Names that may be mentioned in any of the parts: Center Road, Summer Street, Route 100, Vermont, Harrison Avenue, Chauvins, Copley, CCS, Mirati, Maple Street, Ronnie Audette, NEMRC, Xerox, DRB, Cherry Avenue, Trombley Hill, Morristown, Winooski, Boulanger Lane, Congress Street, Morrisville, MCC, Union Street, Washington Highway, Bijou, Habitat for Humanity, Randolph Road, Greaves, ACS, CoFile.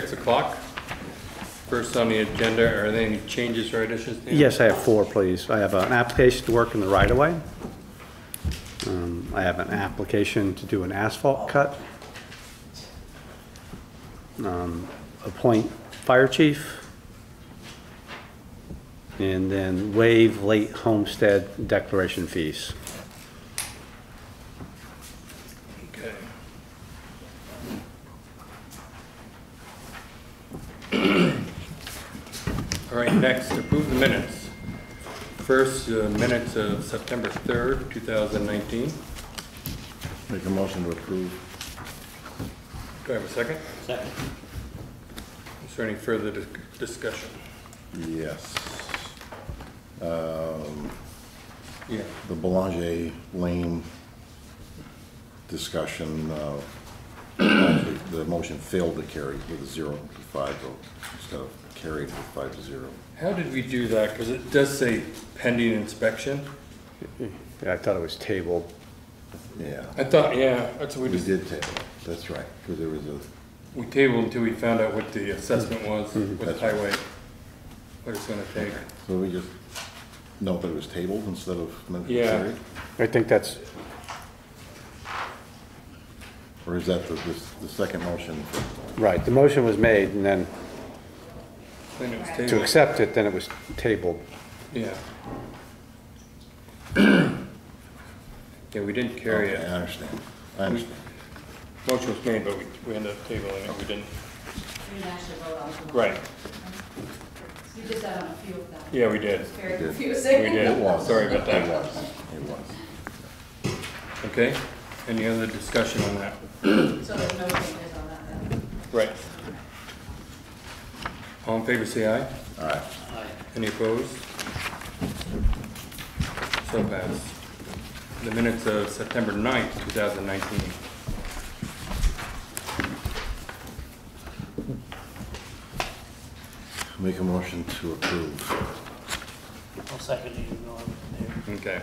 6 o'clock. First on the agenda, are there any changes or additions? Yes, I have four, please. I have an application to work in the right-of-way. I have an application to do an asphalt cut. Appoint fire chief. And then waive late homestead declaration fees. Okay. All right, next, approve the minutes. First, minutes of September 3rd, 2019. Make a motion to approve. Do I have a second? Second. Is there any further discussion? Yes. The Boulanger Lane discussion, the motion failed to carry with a 0 to 5 vote instead of carried with 5 to 0. How did we do that? Because it does say pending inspection. Yeah, I thought it was tabled. Yeah. I thought, yeah, that's what we did table. That's right, because there was a. We tabled until we found out what the assessment was with the highway, what it's going to take. So we just. No, but it was tabled instead of carried. I think that's. Or is that the second motion? Right. The motion was made, and then it was tabled. To accept it, then it was tabled. Yeah. Yeah, we didn't carry it. I understand. Motion was made, but we ended up tabling it. We didn't. We didn't actually vote on it. Right. We did that on a few of them. Yeah, we did. It was very confusing. We did. It was. Sorry about that. It was. Okay. Any other discussion on that? So there's no changes on that then? Right. All in favor say aye. Aye. Aye. Any opposed? So passed. The minutes of September 9th, 2019. Make a motion to approve. I'll second you. Okay.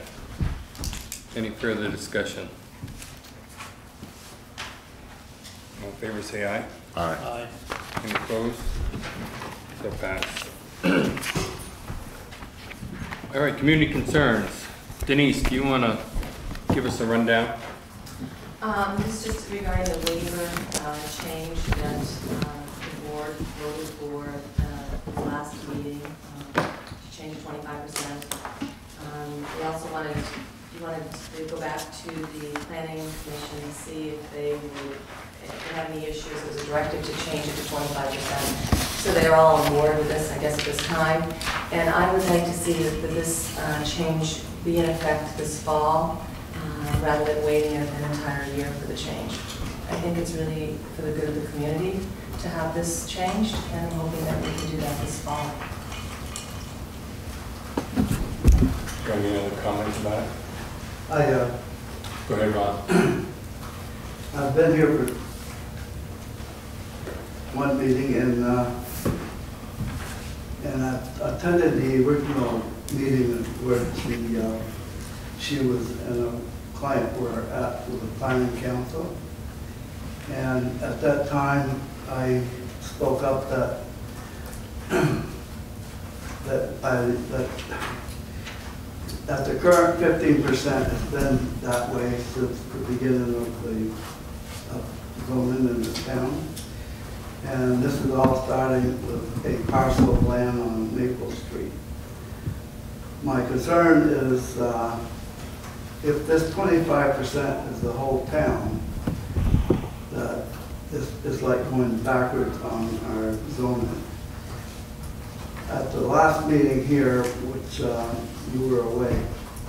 Any further discussion? All in favor say aye. Aye. Aye. Any opposed? So passed. All right, community concerns. Denise, do you want to give us a rundown? This is just regarding the waiver change that the board voted for last meeting to change 25%. We also wanted to go back to the planning commission and see if they would have any issues. It was a directive to change it to 25%. So they're all on board with this, I guess, at this time. And I would like to see that this change be in effect this fall rather than waiting an entire year for the change. I think it's really for the good of the community to have this changed, and I'm hoping that we can do that this fall. Got any other comments about it? Go ahead, Ron. I've been here for one meeting, and I attended the original meeting where she was and a client were at with the planning council. And at that time, I spoke up that the current 15% has been that way since the beginning of the zoning in the town. And this is all starting with a parcel of land on Maple Street. My concern is if this 25% is the whole town, that it's like going backwards on our zoning. At the last meeting here, which you were away,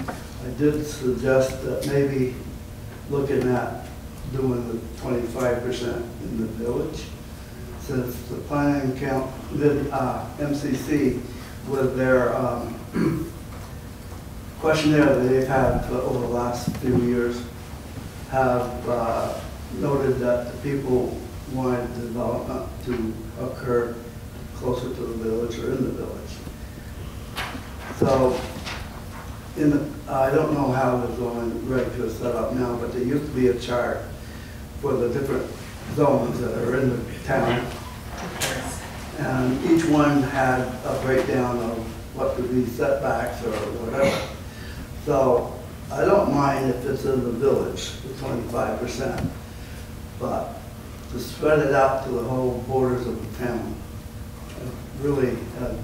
I did suggest that maybe looking at doing the 25% in the village, since the planning count, the MCC, with their questionnaire that they've had over the last few years, have noted that the people wanted development to occur closer to the village or in the village. So, I don't know how the zoning regs are set up now, but there used to be a chart for the different zones that are in the town, and each one had a breakdown of what would be setbacks or whatever. So I don't mind if it's in the village, the 25%, but to spread it out to the whole borders of the town, I really am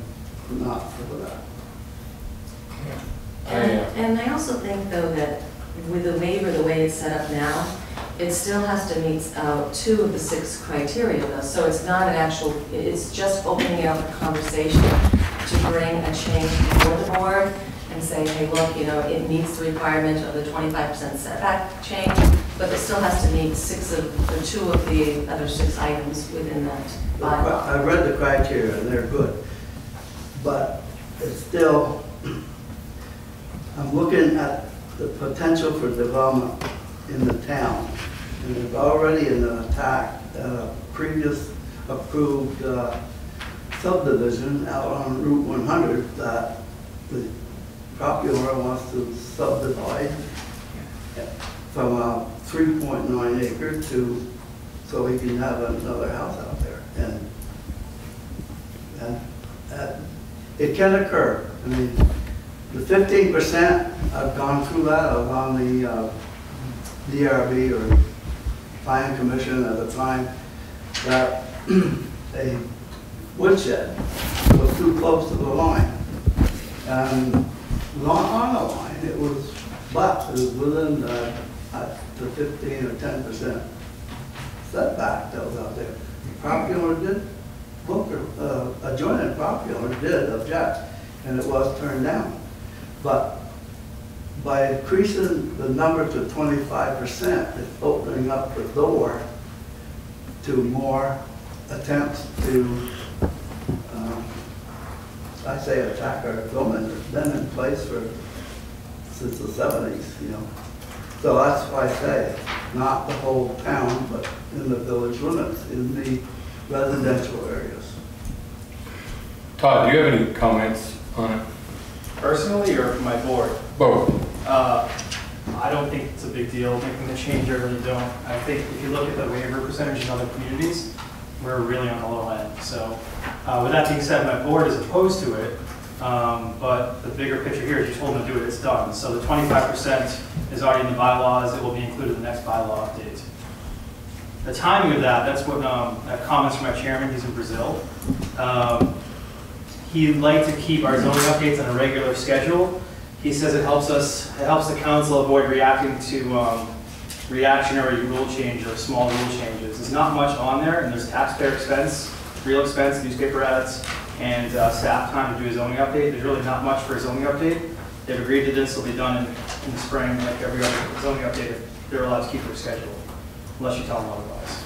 not for that. And I also think, though, that with the waiver, the way it's set up now, it still has to meet 2 of the 6 criteria, though. So it's not an actual, it's just opening up a conversation to bring a change before the board and say, hey, look, you know, it meets the requirement of the 25% setback change, but it still has to meet 2 of the other 6 items within that bylaw. I read the criteria, and they're good, but it's still, I'm looking at the potential for development in the town, and there's already an attack previous approved subdivision out on Route 100 that the property owner wants to subdivide from 3.9 acres to, so he can have another house out there, and it can occur. I mean, the 15%, I've gone through that. I was on the DRB or Planning Commission at the time, that a woodshed was too close to the line. And not on the line, it was, but it was within the 15 or 10% setback that was out there. The property owner did, adjoining property owner did object, and it was turned down. But by increasing the number to 25%, it's opening up the door to more attempts to, I say, attack our building. It's been in place for since the 70s, you know. So that's why I say, not the whole town, but in the village limits, in the residential areas. Todd, do you have any comments on it? Personally, or for my board? Both. I don't think it's a big deal making the change. I really don't. I think if you look at the waiver percentage in other communities, we're really on the low end. So with that being said, my board is opposed to it. But the bigger picture here is you told them to do it, it's done. So the 25% is already in the bylaws. It will be included in the next bylaw update. The timing of that, that's what comments from our chairman. He's in Brazil. He'd like to keep our zoning updates on a regular schedule. He says it helps us, it helps the council avoid reacting to reactionary rule change or small rule changes. There's not much on there, and there's taxpayer expense, real expense, newspaper ads, and staff time to do a zoning update. There's really not much for a zoning update. They've agreed that this will be done in the spring, like every other zoning update, if they're allowed to keep their schedule, unless you tell them otherwise.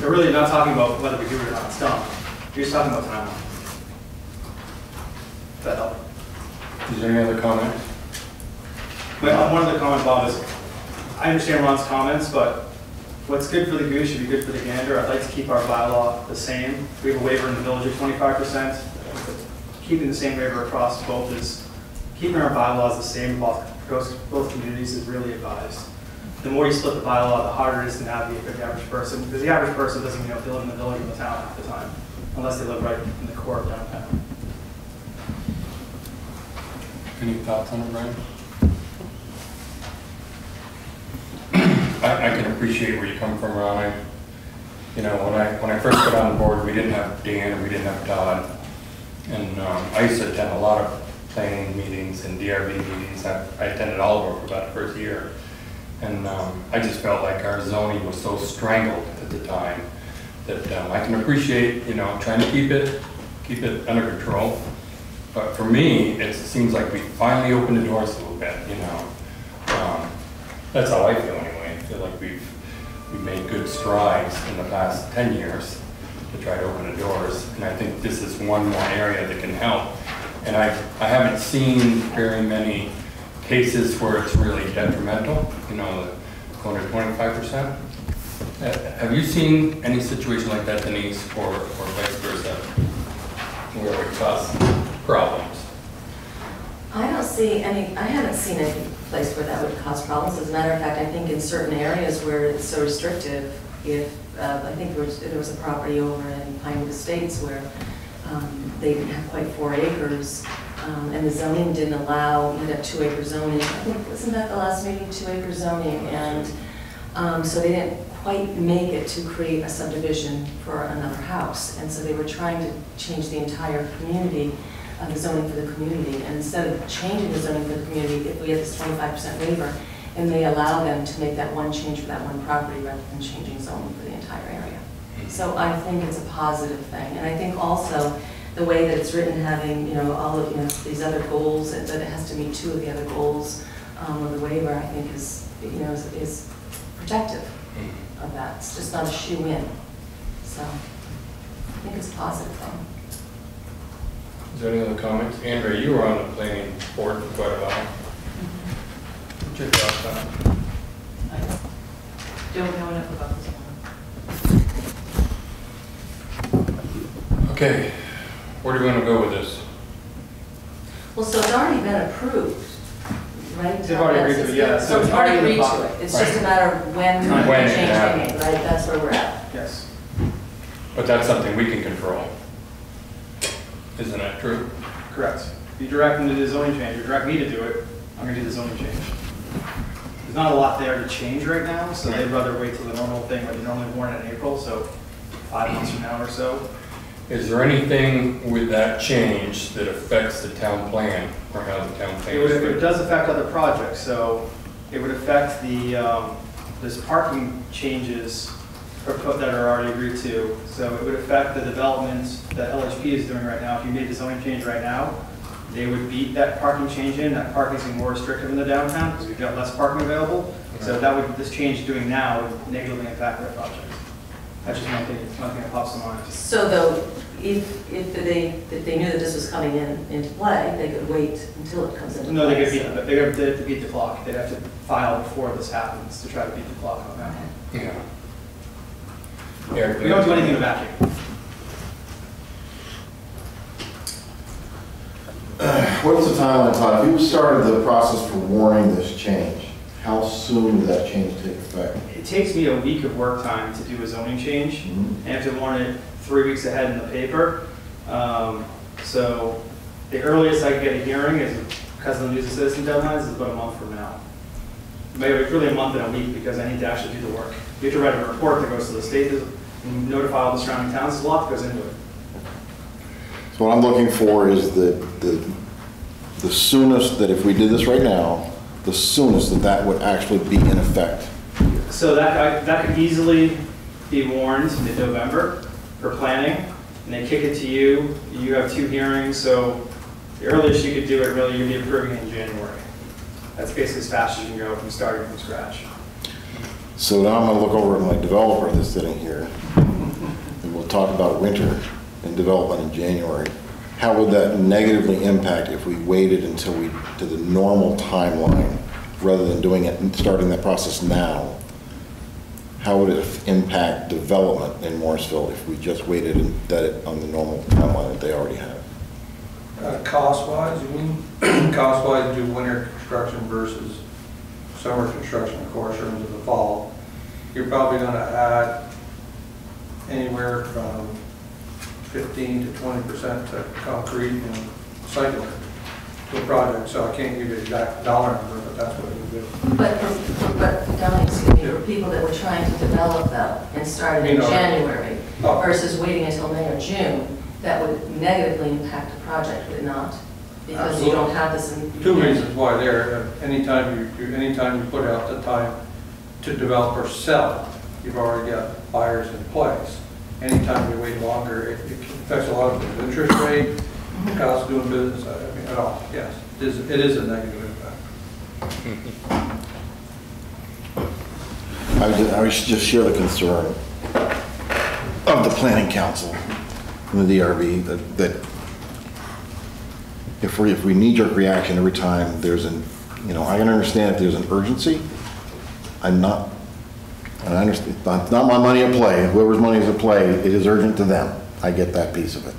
They're really not talking about whether we do it or not, it's done. You're just talking about time. That help. Is there any other comment? Well, one other comment, Bob, is I understand Ron's comments, but what's good for the goose should be good for the gander. I'd like to keep our bylaw the same. We have a waiver in the village of 25%. Keeping the same waiver across both is, keeping our bylaws the same across both communities is really advised. The more you split the bylaw, the harder it is to navigate for the average person, because the average person doesn't know if they live in the village or the town half the time, unless they live right in the core of downtown. Any thoughts on it, Brian? I can appreciate where you come from, Ron. You know, when I first got on the board, we didn't have Dan and we didn't have Todd. And I used to attend a lot of planning meetings and DRB meetings. I attended all of them for about the first year. And I just felt like our zoning was so strangled at the time that I can appreciate, you know, trying to keep it under control. But for me, it seems like we finally opened the doors a little bit, you know. That's how I feel anyway. I feel like we've made good strides in the past 10 years to try to open the doors. And I think this is one more area that can help. And I haven't seen very many cases where it's really detrimental, you know, going to 25%. Have you seen any situation like that, Denise, or vice versa, where it costs problems? I don't see any, I haven't seen any place where that would cause problems. As a matter of fact, I think in certain areas where it's so restrictive, if I think there was a property over in Pinewood Estates where they didn't have quite 4 acres, and the zoning didn't allow, you had 2 acre zoning. I think, wasn't that the last meeting, 2 acre zoning? And so they didn't quite make it to create a subdivision for another house. And so they were trying to change the entire community, the zoning for the community. And instead of changing the zoning for the community, if we had this 25% waiver, it may allow them to make that one change for that one property rather than changing zoning for the entire area. So I think it's a positive thing. And I think also the way that it's written, having, you know, all of, you know, these other goals, and that it has to meet 2 of the other goals of the waiver, I think is, you know, is protective of that. It's just not a shoe-in. So I think it's a positive thing. Is there any other comments? Andrea, you were on the planning board for quite a while. What's your thoughts on it? I don't know enough about this one. Okay. Where do you want to go with this? Well, so it's already been approved, right? They've already agreed to it, yeah. So it's already agreed to it. It's just a matter of when we change the name, right? That's where we're at. Yes. But that's something we can control. Isn't that true? Correct. You direct them to do the zoning change. You direct me to do it, I'm going to do the zoning change. There's not a lot there to change right now, so they'd rather wait till the normal thing, where they normally warn it in April, so 5 months from now or so. Is there anything with that change that affects the town plan or how the town plan is? It does affect other projects, so it would affect the this parking changes that are already agreed to. So it would affect the developments that LHP is doing right now. If you made the zoning change right now, they would beat that parking change in. That parking is more restrictive in the downtown because we've got less parking available. Okay. So that would, this change doing now would negatively impact that project. That's just one thing. It's one thing that pops in mind. So though, if they knew that this was coming into play, they could wait until it comes into play. No, they'd have to beat the clock. They'd have to file before this happens to try to beat the clock on that one. Yeah. Here, we don't do anything in a vacuum. What's the timeline, Todd? If you started the process for warning this change, how soon did that change take effect? It takes me a week of work time to do a zoning change. Mm-hmm. I have to warn it 3 weeks ahead in the paper. So the earliest I can get a hearing is, because of the news citizen deadlines, is about a month from now. Maybe it's really a month and a week because I need to actually do the work. You have to write a report that goes to the state and notify all the surrounding towns. There's a lot that goes into it. So what I'm looking for is the soonest that if we did this right now, the soonest that that would actually be in effect. So that could easily be warned mid-November for planning, and they kick it to you. You have 2 hearings, so the earliest you could do it, really, you'd be approving it in January. That's basically as fast as you can go from starting from scratch. So now I'm going to look over at my developer that's sitting here, and we'll talk about winter and development in January. How would that negatively impact if we waited until we did the normal timeline rather than doing it and starting that process now? How would it impact development in Morrisville if we just waited on the normal timeline that they already have? Cost-wise, you mean? Cost-wise, do winter construction versus summer construction, of course, or into the fall. You're probably going to add anywhere from 15 to 20% to concrete and site work to a project, so I can't give you the exact dollar number, but that's what it would do. But Dominic, excuse me, for people that were trying to develop that and started in January versus waiting until May or June, that would negatively impact the project, would it not? Because absolutely. You don't have this in... Two reasons why there. Anytime you put out the time to develop or sell, you've already got buyers in place. Anytime you wait longer, it affects a lot of the interest rate, the cost of doing business, I mean, at all. Yes, it is a negative impact. I should just share the concern of the Planning Council and the DRB that if we knee-jerk reaction every time there's an, you know, I can understand if there's an urgency. I understand, it's not my money at play. Whoever's money is at play, it is urgent to them. I get that piece of it.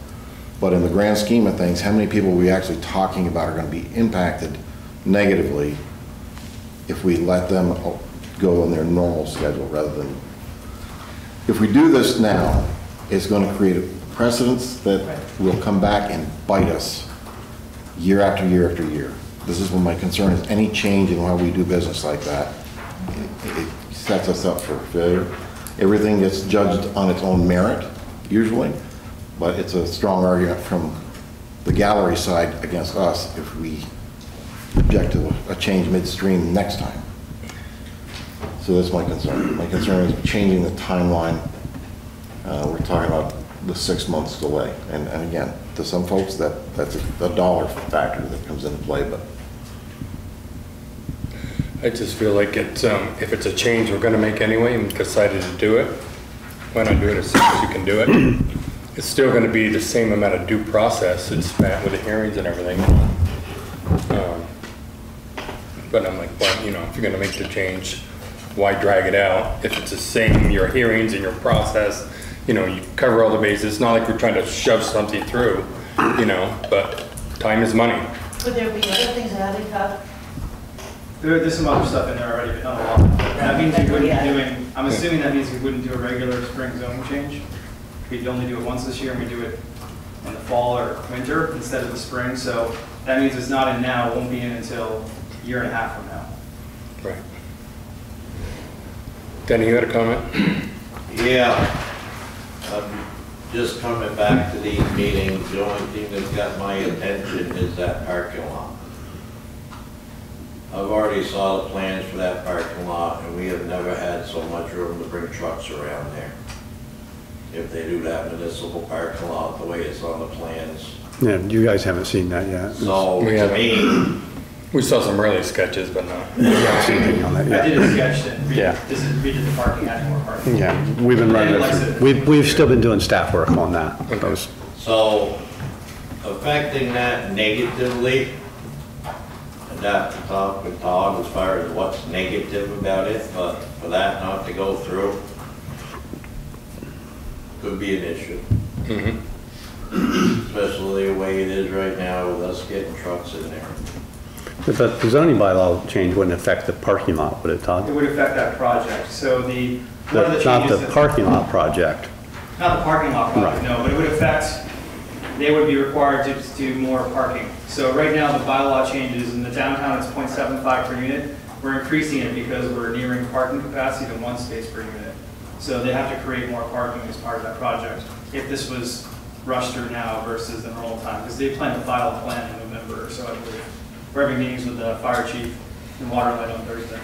But in the grand scheme of things, how many people are we actually talking about are going to be impacted negatively if we let them go on their normal schedule rather than if we do this now, it's going to create a precedence that will come back and bite us year after year after year. This is when my concern is any change in how we do business like that, it sets us up for failure. Everything gets judged on its own merit, usually, but it's a strong argument from the gallery side against us if we object to a change midstream next time. So that's my concern. My concern is changing the timeline. We're talking about the 6 months delay. And again, to some folks, that's a dollar factor that comes into play. But I just feel like it's, if it's a change we're going to make anyway and decided to do it, why not do it as soon as you can do it? It's still going to be the same amount of due process it's spent with the hearings and everything. But I'm like, well, you know, if you're going to make the change, why drag it out? If it's the same, your hearings and your process, you know, you cover all the bases. It's not like we're trying to shove something through, you know, but time is money. Would there be other things added up? There's some other stuff in there already, but not a lot. That means we wouldn't be doing, I'm assuming that means we wouldn't do a regular spring zone change. We'd only do it once this year, and we do it in the fall or winter instead of the spring. So that means it's not in now, it won't be in until a year and a half from now. Right. Danny, you had a comment? Yeah. Just coming back to these meetings, the only thing that's got my attention is that parking lot. I've already saw the plans for that parking lot, and we have never had so much room to bring trucks around there. If they do that municipal parking lot the way it's on the plans. Yeah, you guys haven't seen that yet. So to me, we saw some early sketches, but no. We haven't seen anything on that yet. I did a sketch that redid the parking, added more parking. Yeah, we've been running it. We've still been doing staff work on that. Okay. So affecting that negatively, and that to talk with Todd as far as what's negative about it, but for that not to go through could be an issue. Mm-hmm. Especially the way it is right now with us getting trucks in there. But the zoning bylaw change wouldn't affect the parking lot, would it, Todd? It would affect that project. So not the parking lot project, right. No, but it would affect, they would be required to do more parking. So right now the bylaw changes in the downtown, it's 0.75 per unit. We're increasing it because we're nearing parking capacity to 1 space per unit. So they have to create more parking as part of that project if this was rushed through now versus the normal time, because they plan to file a plan in November or so, I believe. We're having meetings with the fire chief and water light on Thursday.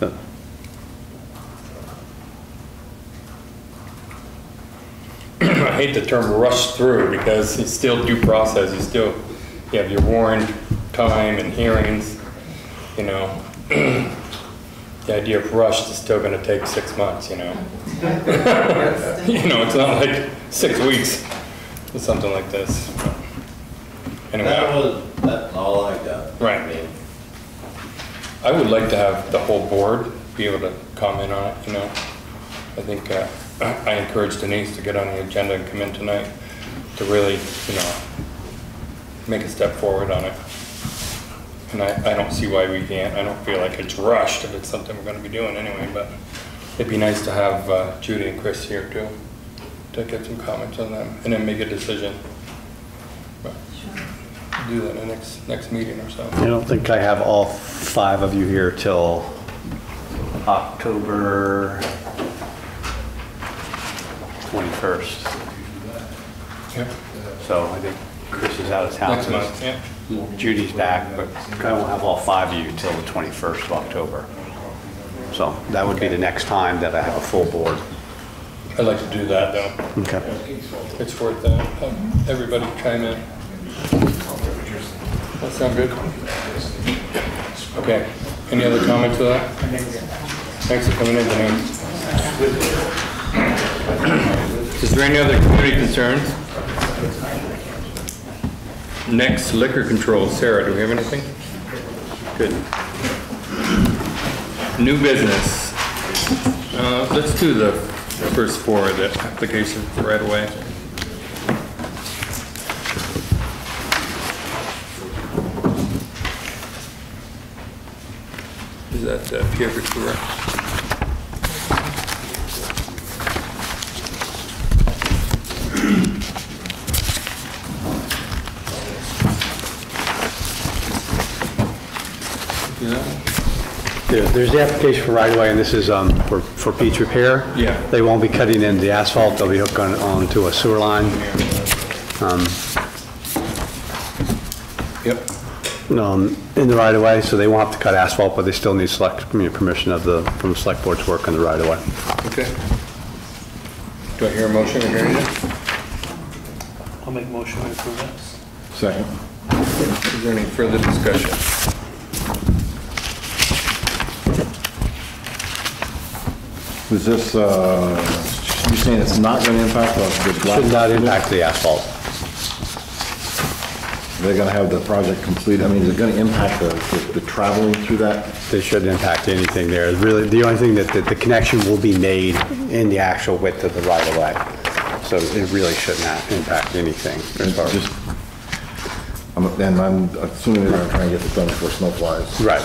Huh. I hate the term rush through because it's still due process. You have your warrant time and hearings, you know. The idea of rush is still going to take 6 months, you know. You know, it's not like 6 weeks or something like this. Anyway, that's all I got. Right. I would like to have the whole board be able to comment on it, you know. I think I encourage Denise to get on the agenda and come in tonight to really, you know, make a step forward on it. And I don't see why we can't. I don't feel like it's rushed if it's something we're going to be doing anyway, but it'd be nice to have Judy and Chris here too to get some comments on them and then make a decision. But sure. Do that in the next meeting or so. I don't think I have all 5 of you here till October 21st. Yeah. So I think Chris is out of town. Next month, yeah. Judy's back, but I won't have all 5 of you till the 21st of October. So that would be the next time that I have a full board. I'd like to do that though. Okay. It's worth that. Everybody chime in. That sound good? Okay. Any other comments to that? Thanks for coming in, Denise. Is there any other community concerns? Next, liquor control. Sarah, do we have anything? Good. New business. Let's do the first 4 of the applications right away. Is that Pierre Couture? you know? There's the application for right-of-way, and this is for beach repair. Yeah. They won't be cutting in the asphalt. They'll be hooked onto a sewer line. In the right-of-way, so they won't have to cut asphalt, but they still need permission from the select board to work on the right-of-way. Okay. Do I hear a motion? I'll make a motion to approve this. Second. Is there any further discussion? Is this, you're saying it's not going to impact the black? Should not impact the asphalt. They're going to have the project complete. I mean, is it going to impact the traveling through that? It shouldn't impact anything there. Really, the only thing that the connection will be made in the actual width of the right-of-way. So it really should not impact anything. I'm assuming they're going to try and get this done before snow flies. Right.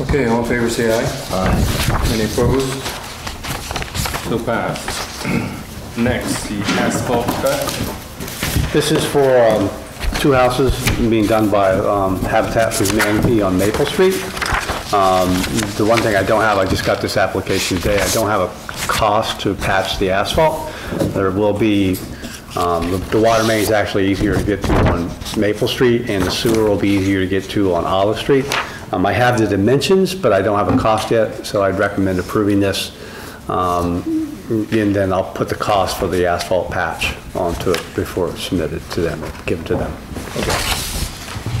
Okay, all in favor say aye. Aye. Any opposed? So passed. Next, the asphalt cut. This is for two houses being done by Habitat for Humanity on Maple Street. The one thing I don't have, I just got this application today, I don't have a cost to patch the asphalt. There will be, the water main is actually easier to get to on Maple Street, and the sewer will be easier to get to on Olive Street. I have the dimensions, but I don't have a cost yet, so I'd recommend approving this. And then I'll put the cost for the asphalt patch onto it before it's submitted to them, given to them. Okay.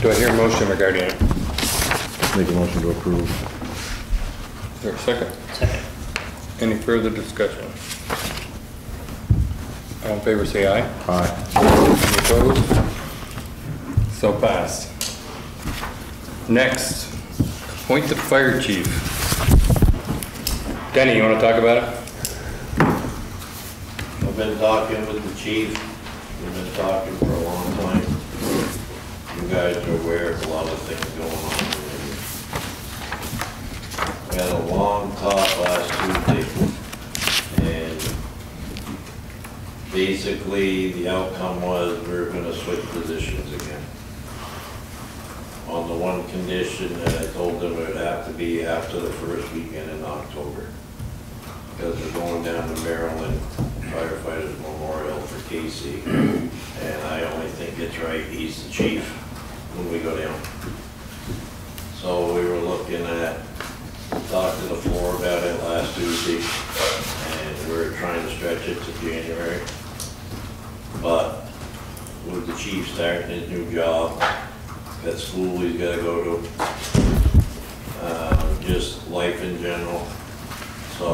Do I hear a motion regarding it? Make a motion to approve. Is there a second? Second. Any further discussion? All in favor say aye. Aye. Any opposed? So passed. Next. Appoint the fire chief. Denny, you want to talk about it? I've been talking with the chief. We've been talking for a long time. You guys are aware of a lot of things going on. We had a long talk last Tuesday, and basically the outcome was we were going to switch positions again. On the one condition that I told them it would have to be after the first weekend in October, because we're going down to Maryland Firefighters Memorial for Casey, and I only think it's right, he's the chief when we go down. So we were looking at, talked to the floor about it last Tuesday, and we were trying to stretch it to January. But with the chief starting his new job, at school he's got to go to, just life in general. So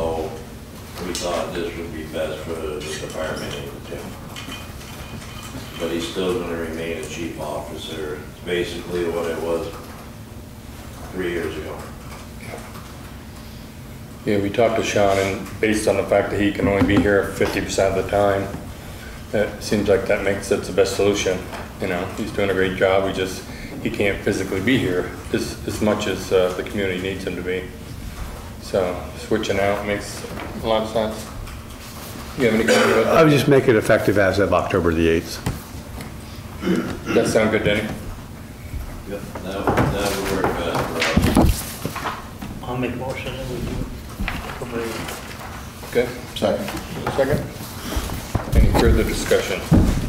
we thought this would be best for the department and the town. But he's still going to remain a chief officer. It's basically what it was 3 years ago. Yeah, we talked to Sean, and based on the fact that he can only be here 50% of the time, it seems like that makes it the best solution. You know, he's doing a great job. We just, he can't physically be here as much as the community needs him to be. So switching out makes a lot of sense. You have any comment about that? I would just make it effective as of October the 8th. Does that sound good, Denny? Yep, that would work best. I'll make a motion that we do. Okay, second. Second. Any further discussion?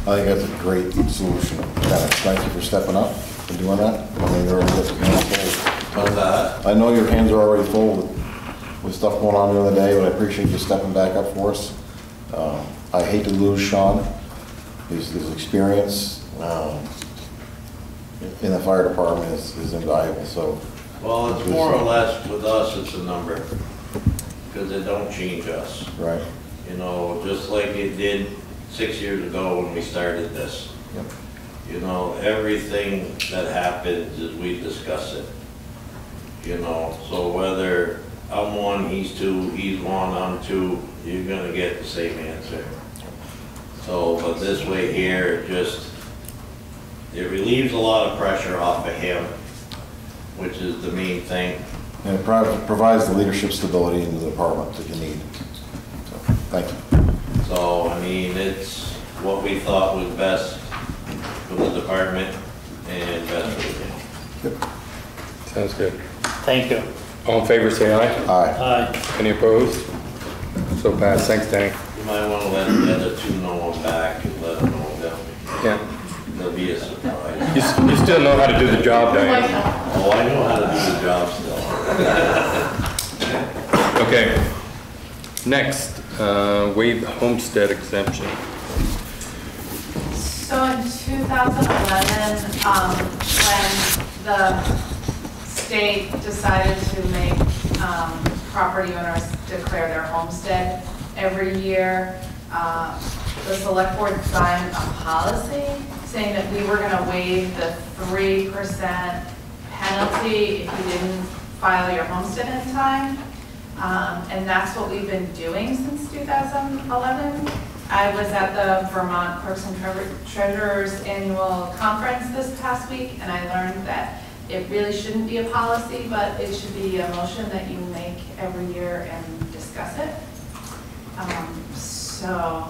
I think that's a great solution. Thank you for stepping up and doing that. I mean, they're just full. I know your hands are already full with stuff going on the other day, but I appreciate you stepping back up for us. I hate to lose Sean. His experience in the fire department is invaluable. So, well, it's more or less with us, it's a number, because it don't change us. Right. You know, just like it did 6 years ago when we started this. Yep. You know, everything that happens is we discuss it. You know, so whether I'm one, he's two, he's one, I'm two, you're gonna get the same answer. So, but this way here, it relieves a lot of pressure off of him, which is the main thing. And it provides the leadership stability in the department that you need. So, thank you. So, I mean, it's what we thought was best for the department and best for the Yep. Sounds good. Thank you. All in favor, say aye. Aye. Aye. Any opposed? So passed. Thanks, Danny. You might want to let the other two know I'm back and let them know that. Yeah. They'll be a surprise. You still know how to do the job, Diane. Oh, I know how to do the job still. Okay. Next, waive homestead exemption. So in 2011, when the state decided to make property owners declare their homestead every year, the select board signed a policy saying that we were going to waive the 3% penalty if you didn't file your homestead in time. And that's what we've been doing since 2011. I was at the Vermont Clerks and Treasurers annual conference this past week, and I learned that it really shouldn't be a policy, but it should be a motion that you make every year and discuss it. So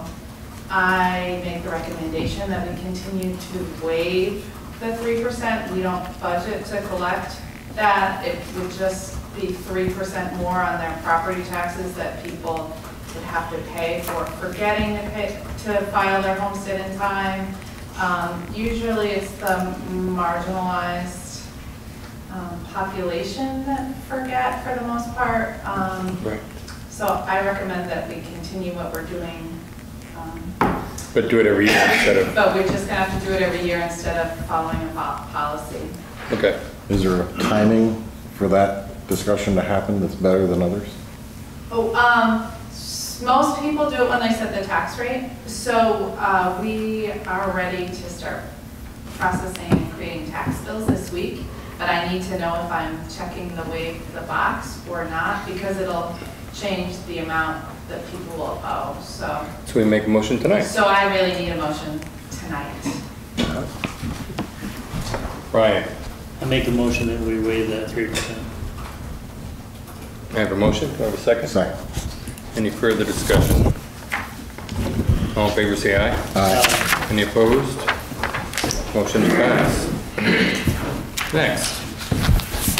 I make the recommendation that we continue to waive the 3%. We don't budget to collect that. It would just be 3% more on their property taxes that people would have to pay for forgetting to file their homestead in time. Usually it's the marginalized population that forget for the most part. Right. So I recommend that we continue what we're doing. But do it every year instead of... But we're just going to have to do it every year instead of following a policy. Okay. Is there a timing for that discussion to happen that's better than others? Oh, most people do it when they set the tax rate. So we are ready to start processing and creating tax bills this week, but I need to know if I'm checking the waive the box or not, because it'll change the amount that people will owe. So we make a motion tonight. So I really need a motion tonight. Brian. I make a motion that we waive that 3%. I have a motion. Do I have a second? Second. Any further discussion? All in favor, say aye. Aye. Any opposed? Motion is passed. Next,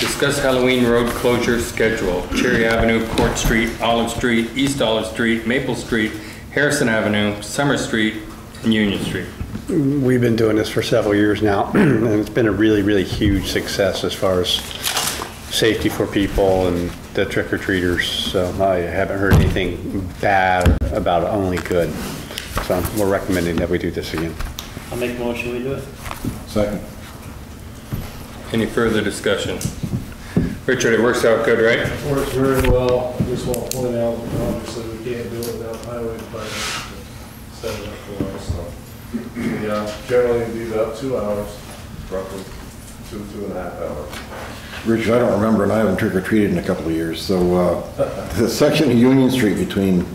discuss Halloween road closure schedule. Cherry Avenue, Court Street, Olive Street, East Olive Street, Maple Street, Harrison Avenue, Summer Street, and Union Street. We've been doing this for several years now, and it's been a really, really huge success as far as safety for people and the trick-or-treaters. So I haven't heard anything bad about it, only good. So we're recommending that we do this again. I'll make a motion we do it. Second. Any further discussion? Richard, it works out good, right? It works very well. I just want to point out, obviously, we can't do it without highway department setting up for us. So we generally do about 2 hours, roughly two and a half hours. Richard, I don't remember, and I haven't trick-or-treated in a couple of years, so the section of Union Street between,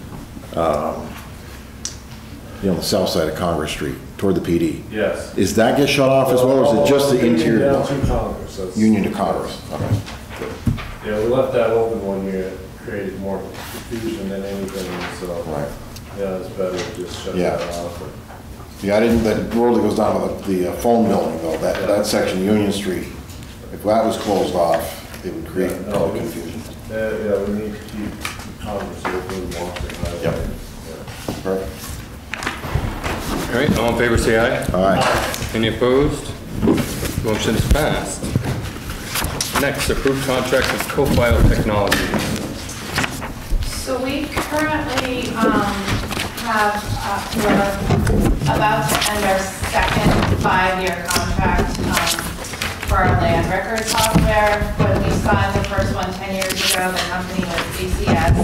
the south side of Congress Street, toward the PD. Yes. Is that get shut off as well, or is it just the interior? Union to Congress. That's Union to Congress. Okay. Yeah, we left that open one year. It created more confusion than anything, so right. Yeah, it's better to just shut that off. Yeah, I didn't, that road that goes down to the phone building, though, that section of Union Street. If that was closed off, it would create public confusion. Yeah, we need to keep Congress open, walking. Yep. Yeah. Perfect. All right, all in favor say aye. Aye. Any opposed? Motion is passed. Next, approved contract with CoFile Technology. So we currently have we're about to end our second 5-year contract. For our land record software. When we signed the first one 10 years ago, the company was CCS.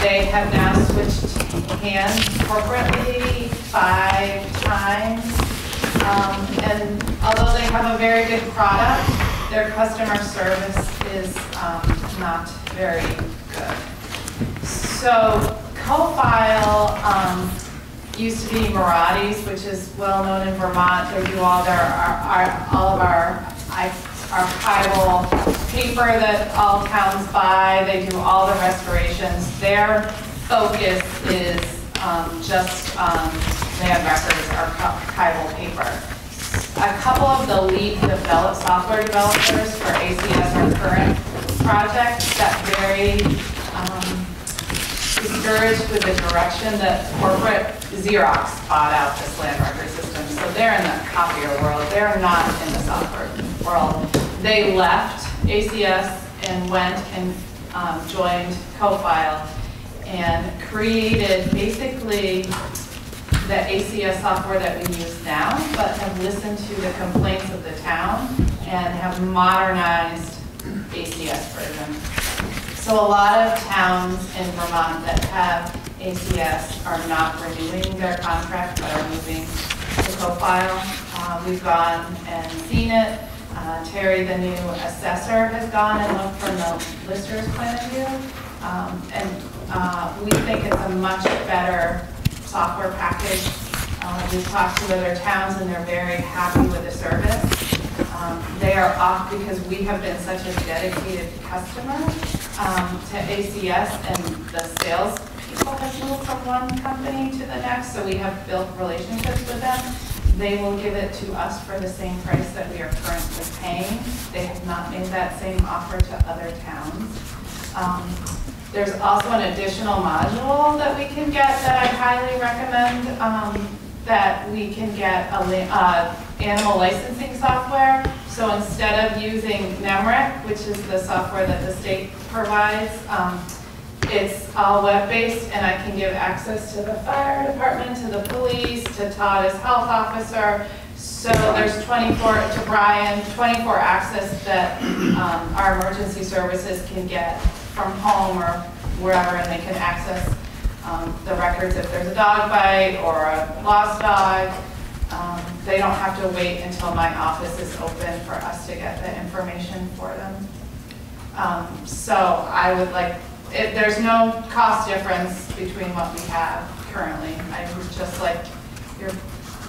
They have now switched hands corporately 5 times. And although they have a very good product, their customer service is not very good. So CoFile used to be Mirati's, which is well known in Vermont. They do all our archival paper that all towns buy. They do all the restorations. Their focus is land records, archival paper. A couple of the lead software developers for ACS are current projects that very discouraged with the direction that corporate Xerox bought out this land record system. So they're in the copier world. They're not in the software world. They left ACS and went and joined CoFile and created basically the ACS software that we use now, but have listened to the complaints of the town and have modernized ACS version. So a lot of towns in Vermont that have ACS are not renewing their contract, but are moving to CoFile. We've gone and seen it. Terry, the new assessor, has gone and looked from the lister's point of view. We think it's a much better software package. We've talked to other towns and they're very happy with the service. They are off because we have been such a dedicated customer to ACS, and the sales people have moved from one company to the next, so we have built relationships with them. They will give it to us for the same price that we are currently paying. They have not made that same offer to other towns. There's also an additional module that we can get that I highly recommend, that we can get animal licensing software. So instead of using NEMRC, which is the software that the state provides, it's all web-based, and I can give access to the fire department, to the police, to Todd as health officer. So there's 24, to Brian, 24 access that our emergency services can get from home or wherever, and they can access the records if there's a dog bite or a lost dog. They don't have to wait until my office is open for us to get the information for them. So I would like, there's no cost difference between what we have currently. I would just like your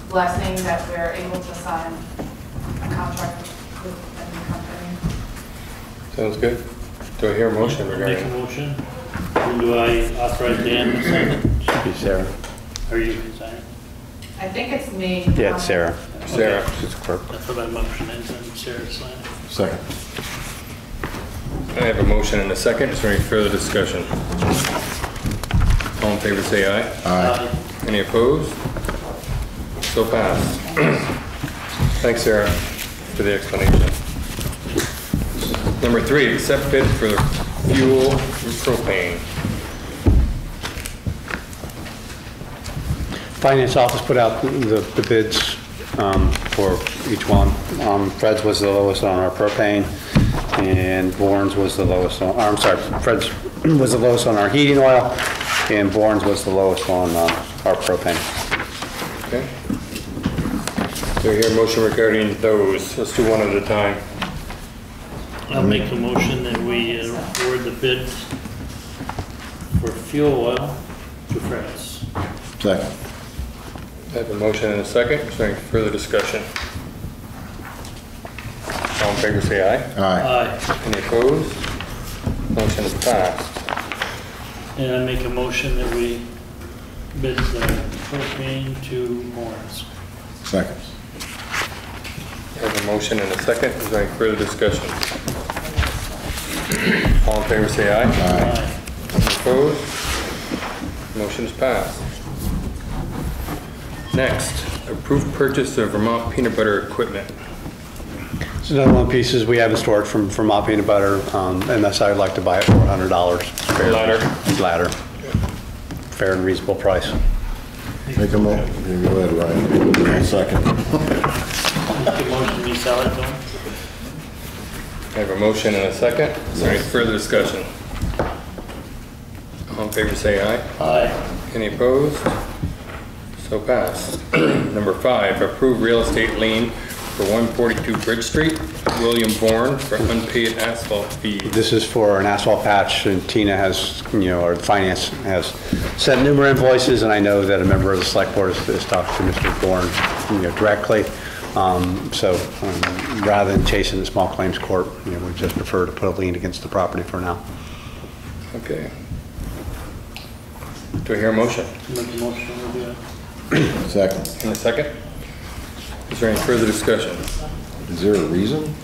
blessing that we're able to sign a contract with a new company. Sounds good. Do I hear a motion regarding? Make a motion. Who do I authorize Dan to sign it? Should be Sarah. Are you going to sign it? I think it's me. Yeah, it's Sarah. Okay. Sarah, she's a clerk. That's what my motion is, and Sarah to sign it. Second. I have a motion and a second. Is there any further discussion? All in favor say aye. Aye. Any opposed? So passed. Thanks, Sarah, for the explanation. Number 3, accept bid for fuel and propane. Finance office put out the bids for each one. Fred's was the lowest on our propane, and Bourne's was the lowest on, Fred's was the lowest on our heating oil, and Bourne's was the lowest on our propane. Okay. So here, motion regarding those. Let's do one at a time. I'll make the motion that we award the bid for fuel oil to France. Second. I have a motion and a second. Is there any further discussion? All in favor say aye. Aye. Aye. Any opposed? Motion is passed. And I make a motion that we bid the propane to Morris. Second. I have a motion and a second. Is there any further discussion? All in favor say aye. Aye. Opposed? Motion is passed. Next, approved purchase of Vermont peanut butter equipment. So another one of the pieces we have in storage from Vermont peanut butter. MSI would like to buy it for $100. Ladder. Fair and reasonable price. Make a motion. Go ahead, Ryan. Second. Motion, you sell it, Tom? I have a motion and a second. Is there any further discussion? All in favor say aye. Aye. Any opposed? So passed. Number 5, approve real estate lien for 142 Bridge Street, William Bourne, for unpaid asphalt fees. This is for an asphalt patch, and Tina has, our finance has sent numerous invoices, and I know that a member of the select board has talked to Mr. Bourne, directly. So rather than chasing the small claims court, we just prefer to put a lien against the property for now. Okay. Do I hear a motion? Make a motion. Second. And a second. Is there any further discussion? Is there a reason?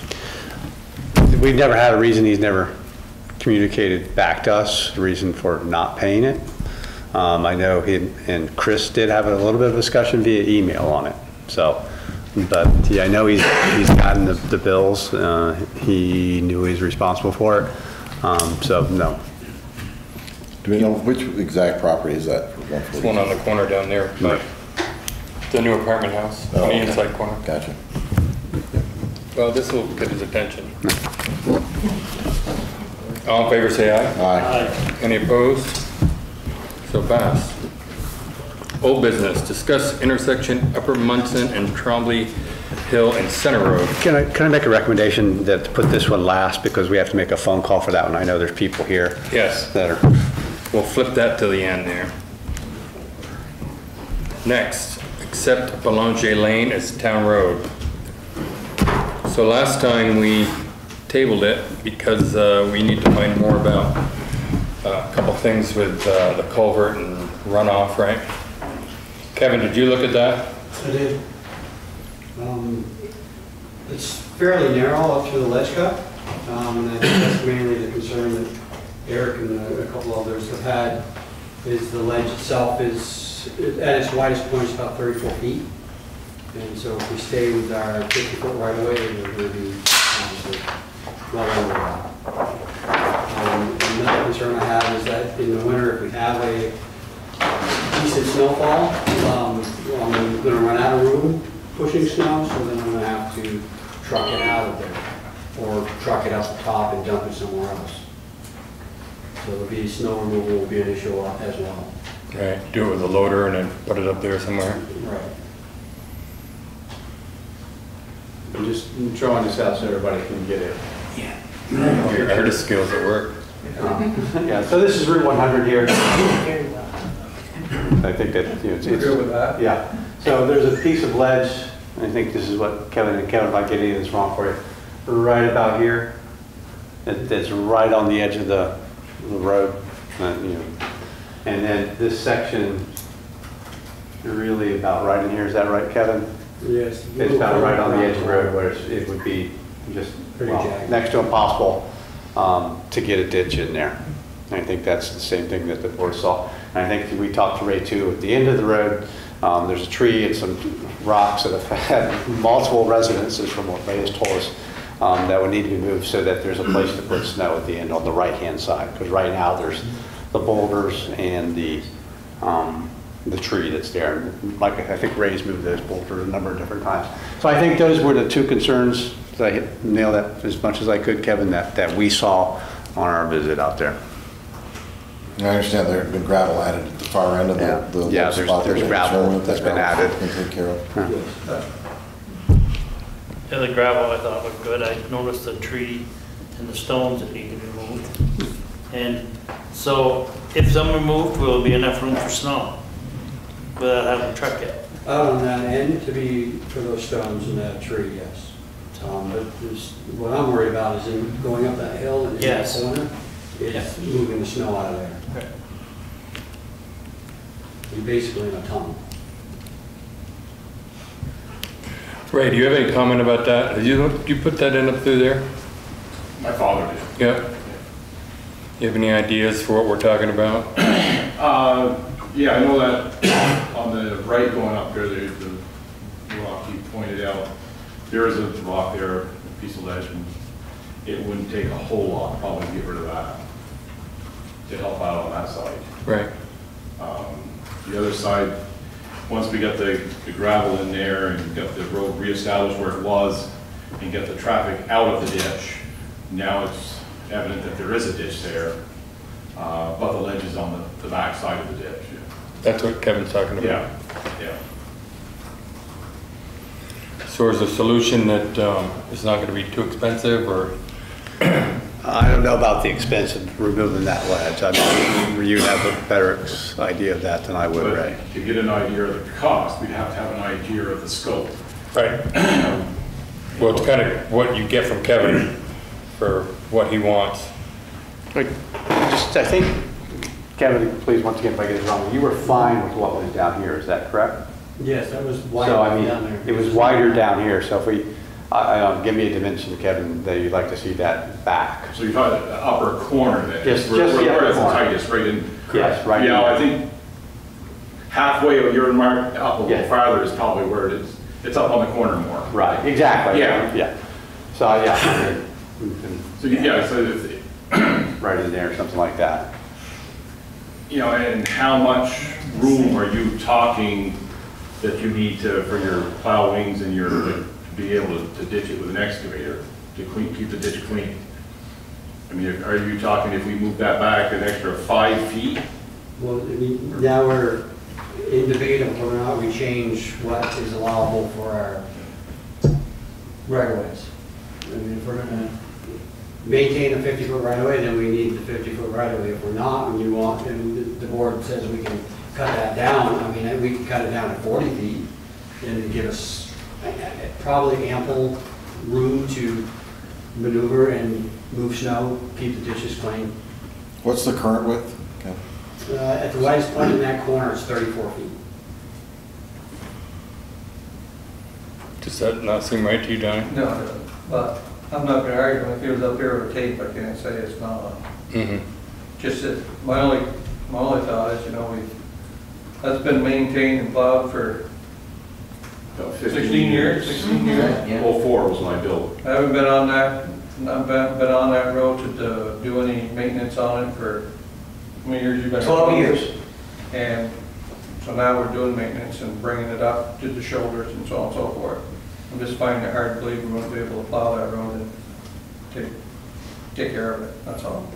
We've never had a reason. He's never communicated back to us the reason for not paying it. I know he and Chris did have a little bit of discussion via email on it. So, but yeah, I know he's gotten the bills. He knew he was responsible for it. So no. Do we know which exact property is that? It's one on the corner down there, right. The new apartment house on the inside corner. Gotcha. Well, this will get his attention. All in favor, say aye. Aye. Aye. Any opposed? So passed. Old business. Discuss intersection Upper Munson and Trombley Hill and Center Road. Can I make a recommendation that to put this one last because we have to make a phone call for that one? I know there's people here. Yes. That are. We'll flip that to the end there. Next, accept Boulanger Lane as town road. So last time we tabled it because we need to find more about a couple things with the culvert and runoff, right? Kevin, did you look at that? I did. It's fairly narrow up to the ledge cut, and I think that's mainly the concern that Eric and a couple others have had, is the ledge itself is, at its widest point, is about 34 feet. And so if we stay with our 50-foot right-of-way, we're going to be well over that. Another concern I have is that in the winter, if we have a decent snowfall, I'm going to run out of room pushing snow, so then I'm going to have to truck it out of there, or truck it out the top and dump it somewhere else. So the snow removal will be an issue as well. Right. Do it with a loader and then put it up there somewhere. Right. I'm just throwing this out so everybody can get it. Yeah. Your artist skills at work. Yeah, so this is Route 100 here. I think that, you know, it's good with that. Yeah. So there's a piece of ledge, I think this is what Kevin, if I get any of this wrong for you, right about here. That's right on the edge of the road. You know. And then this section, really about right in here, is that right, Kevin? Yes. It's about right on the edge of the road where it would be just next to impossible to get a ditch in there. And I think that's the same thing that the board saw. And I think we talked to Ray too, at the end of the road, there's a tree and some rocks that have had multiple residences from what Ray has told us that would need to be moved so that there's a place to put snow at the end on the right-hand side. Because right now there's the boulders and the tree that's there. And like I think Ray's moved those boulders a number of different times. So I think those were the two concerns. Did I nail that as much as I could, Kevin, that we saw on our visit out there? I understand there had been gravel added at the far end of the yeah, there's gravel that's been added. Take care of. Yeah, the gravel I thought looked good. I noticed the tree and the stones that need to be moved. And so if some are moved, will be enough room for snow? Without having to truck it. Out on that end to be for those stones and that tree, yes. But what I'm worried about is in going up that hill and in that corner, it's moving the snow out of there. Okay. You're basically in a tunnel. Ray, do you have any comment about that? Did you put that in up through there? My father did. Yeah. You have any ideas for what we're talking about? Yeah, I know that on the right going up there, the rock you pointed out, there is a rock there, a piece of ledge, and it wouldn't take a whole lot probably to get rid of that to help out on that side. Right. The other side, once we got the gravel in there and got the road reestablished where it was and got the traffic out of the ditch, now it's evident that there is a ditch there, but the ledge is on the back side of the ditch. That's what Kevin's talking about. Yeah. So is a solution that it's not going to be too expensive, or? I don't know about the expense of removing that ledge. I mean, you'd have a better idea of that than I would, Ray. To get an idea of the cost, we'd have to have an idea of the scope. Right. Well, it's kind of what you get from Kevin for what he wants. I think, Kevin, please, once again, if I get it wrong, you were fine with what was down here, is that correct? Yes, that was wider down there. It was wider down here. So if we, give me a dimension, Kevin, that you'd like to see that back. So you're talking about the upper corner there. Yes, just the upper corner. Tightest, right in. Correct. Yes, right. Yeah, I think halfway of your mark up a little farther is probably where it is. It's up on the corner more. Right. Exactly. Yeah. Yeah. So yeah. So yeah. So it's right in there, or something like that. You know, and how much room are you talking that you need to for your plow wings and your to be able to ditch it with an excavator to clean, keep the ditch clean? I mean, are you talking if we move that back an extra 5 feet? Well, I mean, now we're in debate of whether or not we change what is allowable for our right-of-ways. I mean, if we're going to maintain a 50-foot right-of-way, then we need the 50-foot right-of-way. If we're not, and you want, and the board says we can cut that down, I mean, we can cut it down to 40 feet and give us probably ample room to maneuver and move snow, keep the ditches clean. What's the current width? Okay. At the widest point in that corner, it's 34 feet. Does that not seem right to you, Donnie? No, but I'm not going to argue. If it was up here with tape, I can't say it's not. Just that my only thought is, you know, that's been maintained and plowed for 16 years. 16 years. Yeah. Well, 04 was my build. I haven't been on that. I've been on that road to do any maintenance on it for how many years? You've been 12 years. And so now we're doing maintenance and bringing it up to the shoulders and so on and so forth. I'm just finding it hard to believe we won't be able to plow that road and take care of it. That's all.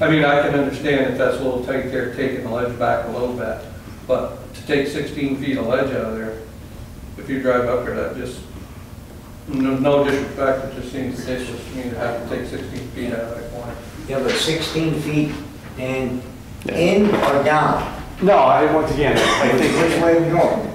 I mean, I can understand if that's a little tight there, taking the ledge back a little bit, but to take 16 feet of ledge out of there, if you drive up there, that just no disrespect, it just seems ridiculous to me to have to take 16 feet out of that corner. Yeah, but 16 feet and in or down? No, once again, I think which way we're going.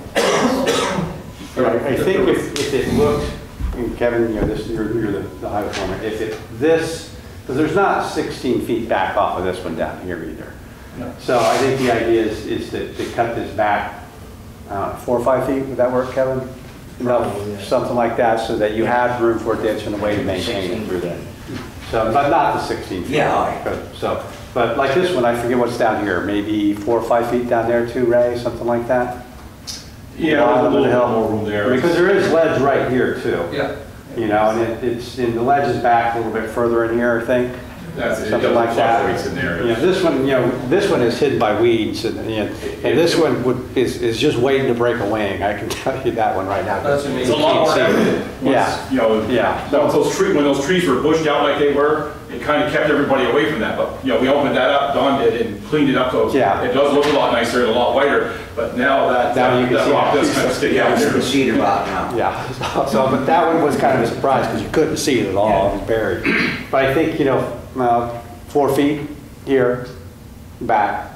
Right. I think if it looked, and Kevin, you know, this, you're the highway foreman. If this, because there's not 16 feet back off of this one down here either. No. So I think the idea is to cut this back 4 or 5 feet. Would that work, Kevin? Probably, no, yeah. Something like that, so that you have room for ditch and a way to maintain it through that. So, but not the 16 feet. Yeah. Right. But like this one, I forget what's down here. Maybe 4 or 5 feet down there too, Ray, something like that. Yeah, a little more room there. Because there is ledge right here too. Yeah. You know, and it's in the ledge is back a little bit further in here, I think. That's it. Something like that. In there. Yeah, this one, you know, this one is hidden by weeds, and this one is just waiting to break a wing. I can tell you that one right now. That's amazing. It's a lot more evident. Yeah. You know, yeah. So when those trees were bushed out like they were, it kind of kept everybody away from that. But you know, we opened that up, Don did, and cleaned it up. So yeah, it does look a lot nicer and a lot wider. But now that rock does kind of stick out there. It's a cedar rock now. Yeah. So, but that one was kind of a surprise because you couldn't see it at all. Yeah. It was buried. But I think, you know, 4 feet here, back,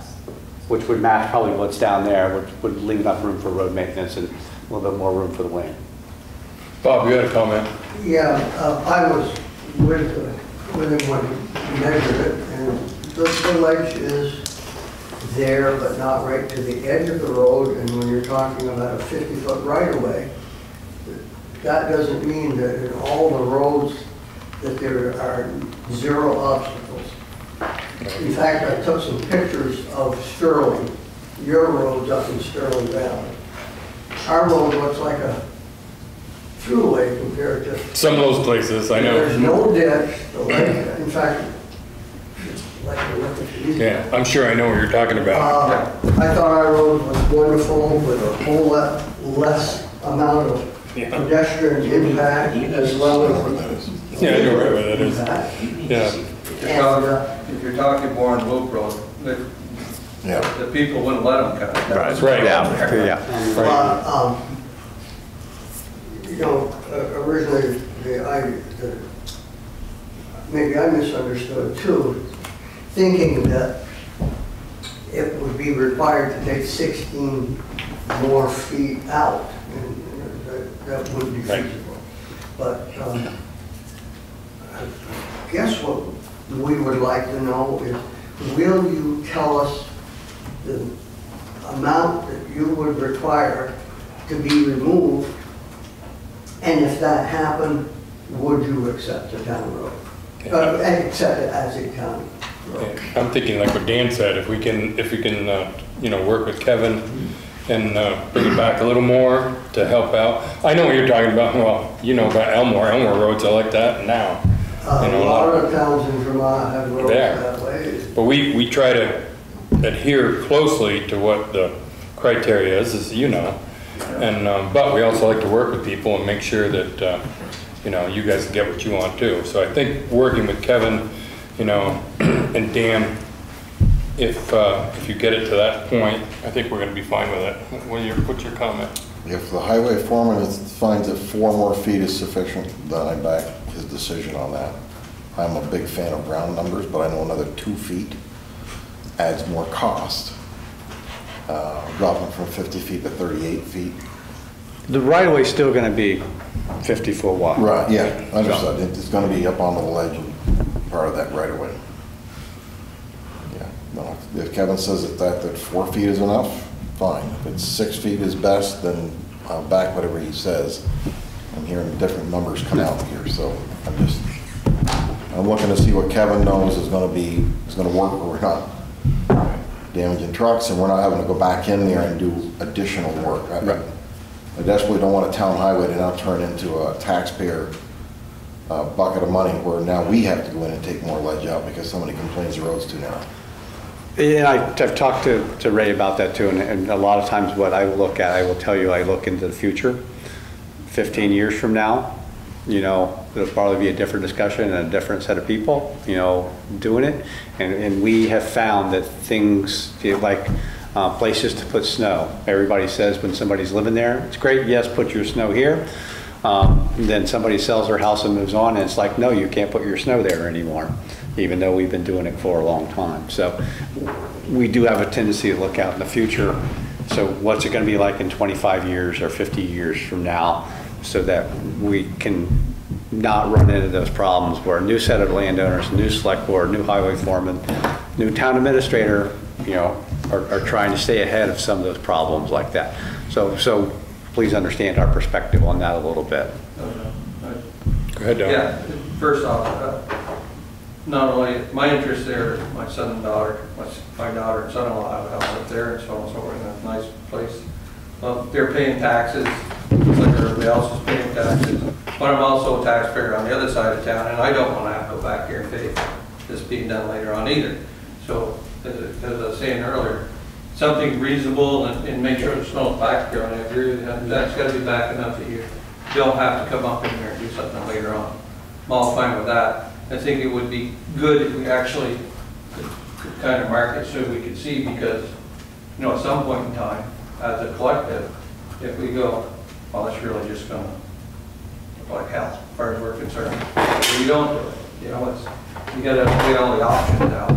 which would match probably what's down there, which would leave enough room for road maintenance and a little bit more room for the lane. Bob, you had a comment? Yeah, I was with him when he measured it, and the ledge is there, but not right to the edge of the road, and when you're talking about a 50-foot right-of-way, that doesn't mean that in all the roads that there are zero obstacles. In fact, I took some pictures of Sterling, your roads up in Sterling Valley. Our road looks like a throughway compared to some of those places, I know. There's no ditch. In fact, yeah, I'm sure I know what you're talking about. I thought our road was wonderful with a whole lot less amount of pedestrian impact as well as. Yeah, you're right where that is. Yeah. If you're talking more on Loop Road, the people wouldn't let them cut it down. That's right. Yeah. You know, originally, maybe I misunderstood too, thinking that it would be required to take 16 more feet out, and that wouldn't be feasible. Right. But I guess what we would like to know is, will you tell us the amount that you would require to be removed? And if that happened, would you accept the town road? Accept it as a town road? Yeah. I'm thinking like what Dan said, if we can you know, work with Kevin and bring it back a little more to help out. I know what you're talking about. Well, you know about Elmore roads are like that now. You know, a lot of towns in Vermont have roads that way. But we try to adhere closely to what the criteria is, as you know. And but we also like to work with people and make sure that you know, you guys get what you want too. So I think working with Kevin, you know, and Dan, if you get it to that point, I think we're going to be fine with it. What's your comment? If the highway foreman finds that 4 more feet is sufficient, then I back his decision on that. I'm a big fan of round numbers, but I know another 2 feet adds more cost. Dropping from 50 feet to 38 feet. The right-of-way is still going to be 50-foot wide. Right, yeah, understood. It's going to be up on the ledge and part of that right-of-way. Yeah, no, if Kevin says that 4 feet is enough, fine. If it's 6 feet is best, then I'll back whatever he says. I'm hearing different numbers come out here, so I'm looking to see what Kevin knows is going to work or not. Damaging trucks, and we're not having to go back in there and do additional work. I desperately don't want a town highway to now turn into a taxpayer bucket of money where now we have to go in and take more ledge out because somebody complains the road's too narrow. Yeah, I've talked to Ray about that too, and a lot of times what I look at, I will tell you, I look into the future. 15 years from now, you know, there'll probably be a different discussion and a different set of people, you know, doing it. And we have found that things like places to put snow. Everybody says when somebody's living there, it's great, yes, put your snow here. Then somebody sells their house and moves on, and it's like, no, you can't put your snow there anymore, even though we've been doing it for a long time. So we do have a tendency to look out in the future. So what's it going to be like in 25 years or 50 years from now, so that we can not run into those problems where a new set of landowners, new select board, new highway foreman, new town administrator, you know, are trying to stay ahead of some of those problems like that. So please understand our perspective on that a little bit. Go ahead, Don. Yeah, first off, not only my interest there, my son and daughter, my daughter and son-in-law have a house up there and so on and so forth, in a nice place. They're paying taxes. It's like everybody else is paying taxes, but I'm also a taxpayer on the other side of town, and I don't want to have to go back here and pay this being done later on either. So, as I was saying earlier, something reasonable and make sure the snow's back here, and I agree with that. That's got to be back enough that you don't have to come up in here and do something later on. I'm all fine with that. I think it would be good if we actually could kind of mark it so we could see, because, you know, at some point in time, as a collective, if we go, well, it's really just going to look like hell, as far as we're concerned. If we don't do it, you know, you got to weigh all the options out.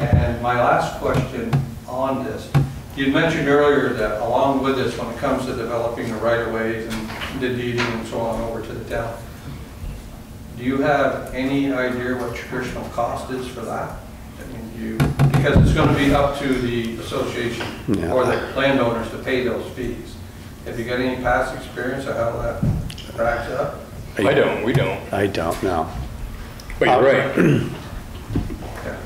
And my last question on this, you mentioned earlier that along with this, when it comes to developing the right-of-ways and the deeding and so on over to the town, do you have any idea what traditional cost is for that? I mean, because it's going to be up to the association or the landowners to pay those fees. Have you got any past experience of how that racks up? I don't. We don't. I don't know. But you're right. Okay.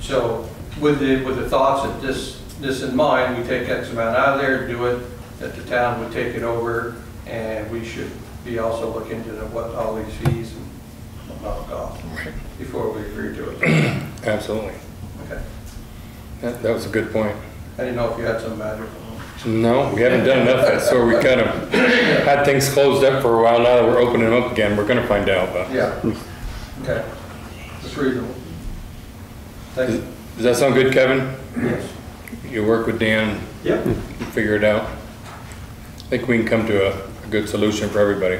So, with the thoughts that this in mind, we take X amount out of there, do it. That the town would take it over, and we should be also looking into what all these fees and whatnot cost before we agree to it. Absolutely. Okay. That was a good point. I didn't know if you had some magic. No, we haven't done enough of that, so we kind of had things closed up for a while. Now that we're opening them up again, we're going to find out. But. Yeah. Okay. That's reasonable. Thank you. Does that sound good, Kevin? Yes. You work with Dan. Yep. Figure it out. I think we can come to a good solution for everybody.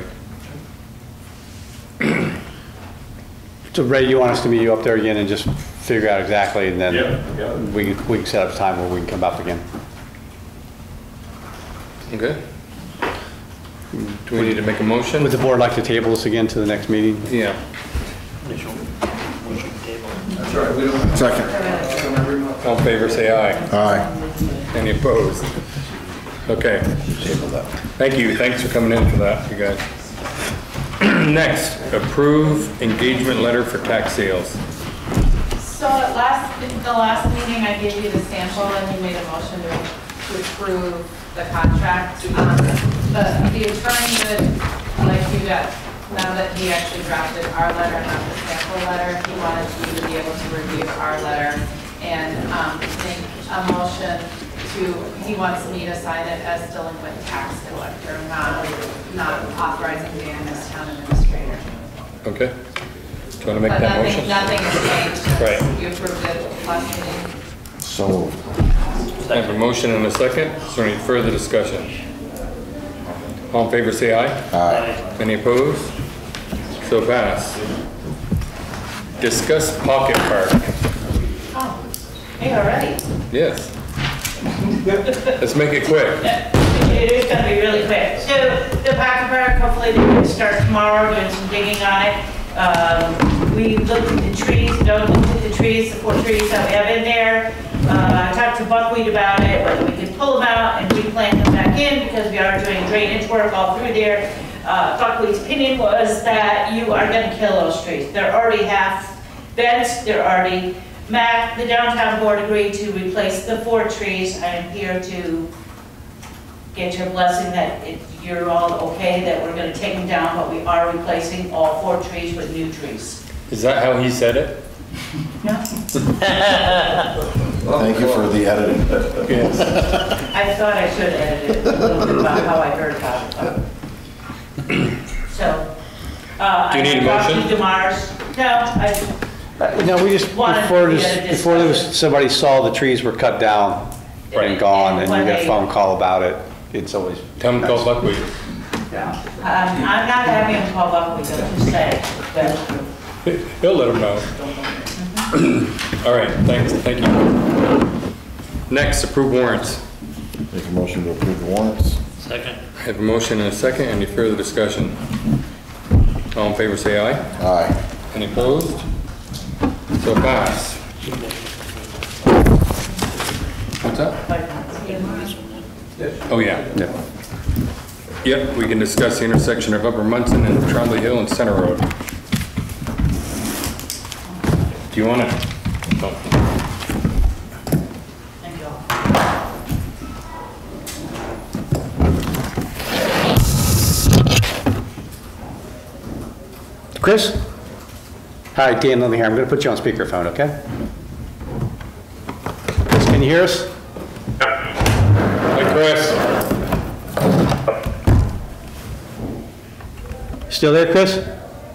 So, Ray, you want us to meet you up there again and just figure out exactly, and then we can set up time where we can come up again. Okay. Do we need to make a motion? Would the board like to table this again to the next meeting? Yeah. That's all right. We don't. Second. All in favor, say aye. Aye. Any opposed? Okay. Thank you. Thanks for coming in for that, you guys. Next, approve engagement letter for tax sales. So at the last meeting, I gave you the sample, and you made a motion to approve the contract. The attorney would like you guys. Now that he actually drafted our letter, not the sample letter, he wanted you to be able to review our letter and make a motion to, he wants me to sign it as delinquent tax collector, not authorizing Dan as town administrator. Okay. Do you want to make that motion? Nothing has changed. Right. You approved it last meeting. So moved. I have a motion and a second. Is there any further discussion? All in favor say aye. Aye. Any opposed? So pass. Discuss Pocket Park. Oh, hey, already? Yes. Let's make it quick. It is going to be really quick. So the Pocket Park, hopefully they can start tomorrow doing some digging on it. We looked at the trees, Doug looked at the trees, the 4 trees that we have in there. I talked to Buckwheat about it, whether we could pull them out and replant them back in because we are doing drainage work all through there. Buckwheat's opinion was that you are going to kill those trees. They're already half bent, they're already mapped. The downtown board agreed to replace the 4 trees. I am here to get your blessing that you're all okay, that we're going to take them down, but we are replacing all 4 trees with new trees. Is that how he said it? No. Thank you for the editing. Yes. I thought I should edit it a little bit about how I heard about it. So, do you need a motion? No, we just before there was somebody saw the trees were cut down and gone, and you get a phone call about it. It's always tell them to call Buckwheat. No, I'm not having him call Buckwheat. I'm just saying. But, he'll let him know. All right, thanks. Thank you. Next, approve warrants. Make a motion to approve the warrants. Second. I have a motion and a second. Any further discussion? All in favor say aye. Aye. Any opposed? So pass. What's up? Oh, yeah. Yeah. Yep, we can discuss the intersection of Upper Munson and Trombley Hill and Center Road. Do you want it? No. Thank you all. Chris? Hi, Dan Lindley here. I'm going to put you on speakerphone, okay? Chris, can you hear us? Yep. Hi, Chris. Still there, Chris?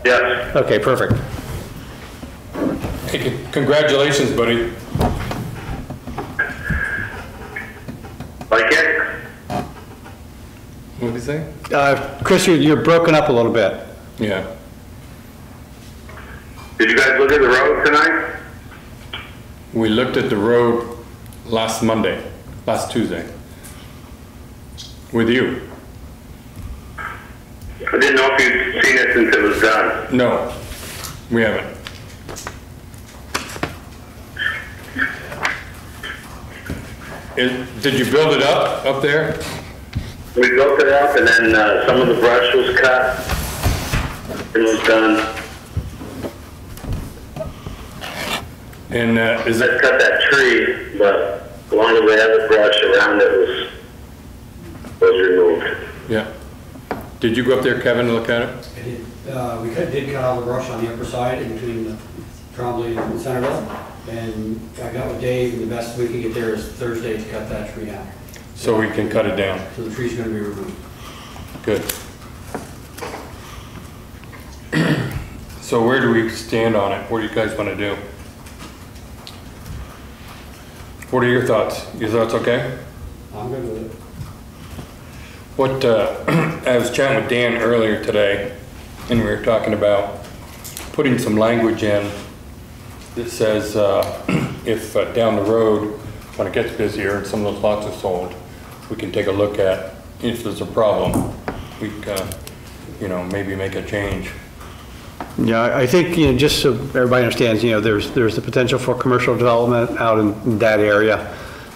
Yes. Okay, perfect. Hey, congratulations, buddy. Like it? What did he say? Chris, you're broken up a little bit. Yeah. Did you guys look at the road tonight? We looked at the road last Tuesday. With you. I didn't know if you'd seen it since it was done. No, we haven't. Did you build it up there? We built it up, and then some of the brush was cut. It was done. And I cut that tree, but along the way, the brush around it was removed. Yeah. Did you go up there, Kevin, to look at it? I did. We did cut all the brush on the upper side, including the probably in Centerville. And I got with Dave, and the best we can get there is Thursday to cut that tree down. So we can cut it down. So the tree's going to be removed. Good. So where do we stand on it? What do you guys want to do? What are your thoughts? Your thoughts okay? I'm good with it. What, I was chatting with Dan earlier today, and we were talking about putting some language in that says if down the road, when it gets busier and some of those lots are sold, we can take a look at if there's a problem. We can, you know, maybe make a change. Yeah, I think, you know, just so everybody understands, you know, there's the potential for commercial development out in that area,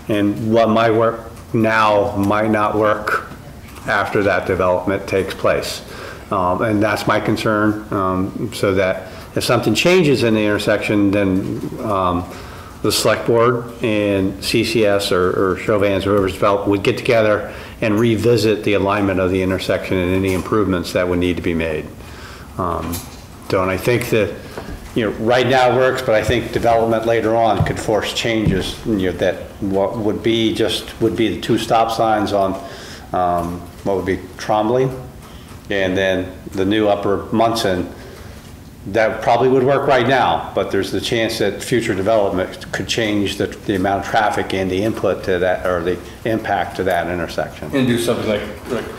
and what my work now might not work after that development takes place. And that's my concern, so that if something changes in the intersection, then the select board and CCS or Chauvins or whoever's developed would get together and revisit the alignment of the intersection and any improvements that would need to be made. So, and I think that, you know, right now it works, but I think development later on could force changes, you know, that what would be just would be the two stop signs on what would be Trombley and then the new Upper Munson. That probably would work right now, but there's the chance that future development could change the amount of traffic and the input to that, or the impact to that intersection. And do something like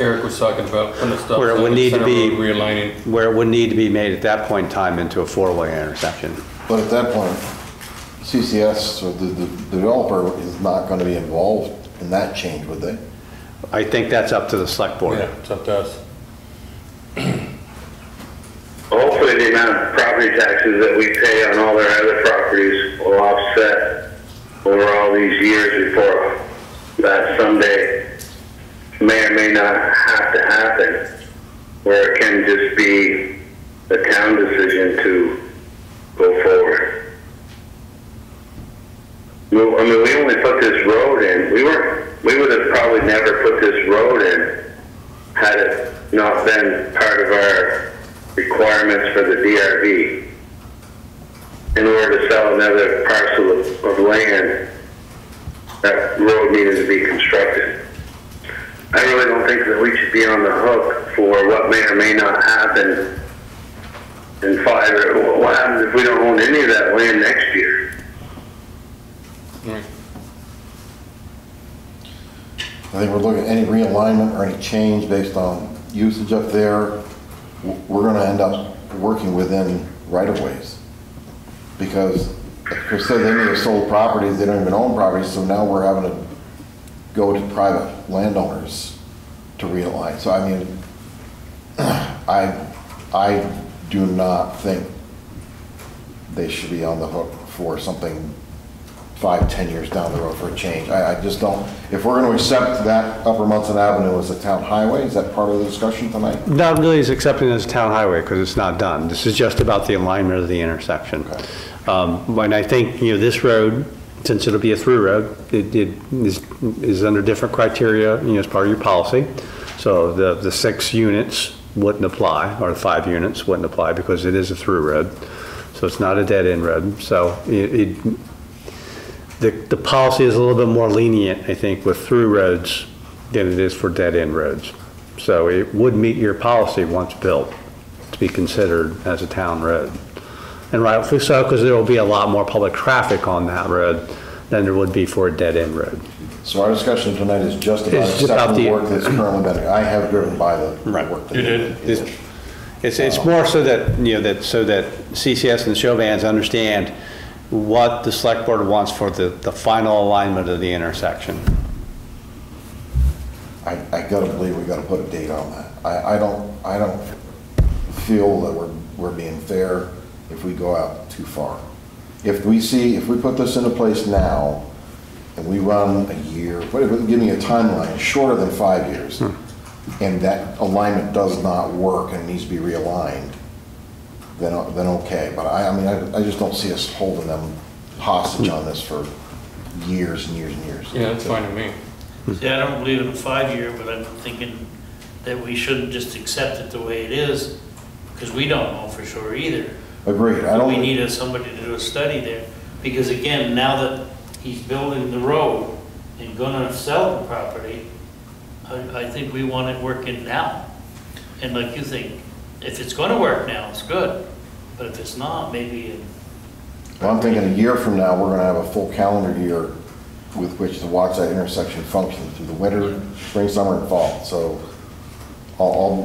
Eric was talking about, when the stuff where it would need to be realigning, where it would need to be made at that point in time into a four-way intersection. But at that point, CCS or the developer is not going to be involved in that change, would they? I think that's up to the select board. Yeah, it's up to us. Hopefully the amount of property taxes that we pay on all their other properties will offset over all these years before that someday may or may not have to happen, where it can just be a town decision to go forward. I mean, we only put this road in. We would have probably never put this road in had it not been part of our requirements for the DRB in order to sell another parcel of land. That road needed to be constructed. I really don't think that we should be on the hook for what may or may not happen in 5 or what happens if we don't own any of that land next year. Yeah. I think we're looking at any realignment or any change based on usage up there. We're going to end up working within right-of-ways, because, like I said, they may have sold properties, they don't even own properties, so now we're having to go to private landowners to realign. So I mean, I do not think they should be on the hook for something 5, 10 years down the road for a change. I just don't. If we're going to accept that Upper Munson Avenue as a town highway, is that part of the discussion tonight? Not really is accepting it as a town highway, because it's not done. This is just about the alignment of the intersection. Okay. And I think, you know, this road, since it'll be a through road, it is under different criteria, you know, as part of your policy. So the 6 units wouldn't apply, or the 5 units wouldn't apply, because it is a through road. So it's not a dead end road. So The policy is a little bit more lenient, I think, with through roads than it is for dead-end roads. So it would meet your policy once built to be considered as a town road. And rightfully so, because there will be a lot more public traffic on that road than there would be for a dead-end road. So our discussion tonight is just about accepting the work that's currently better. I have driven by the work that you did. It's more so that, you know, so that CCS and the Chauvins understand what the select board wants for the final alignment of the intersection. I gotta believe we gotta put a date on that. I don't feel that we're being fair if we go out too far. If we put this into place now and we run a year, give me a timeline shorter than 5 years, and that alignment does not work and needs to be realigned, then okay. But I mean, I just don't see us holding them hostage on this for years and years and years. Yeah, that's fine to me. Yeah, I don't believe in a 5-year, but I'm thinking that we shouldn't just accept it the way it is, because we don't know for sure either. Agreed. We need somebody to do a study there, because again, now that he's building the road and going to sell the property, I think we want it working now. And like you think, if it's going to work now, it's good. But if it's not, maybe. Well, I'm thinking a year from now, we're going to have a full calendar year with which to watch that intersection function through the winter, spring, summer, and fall. So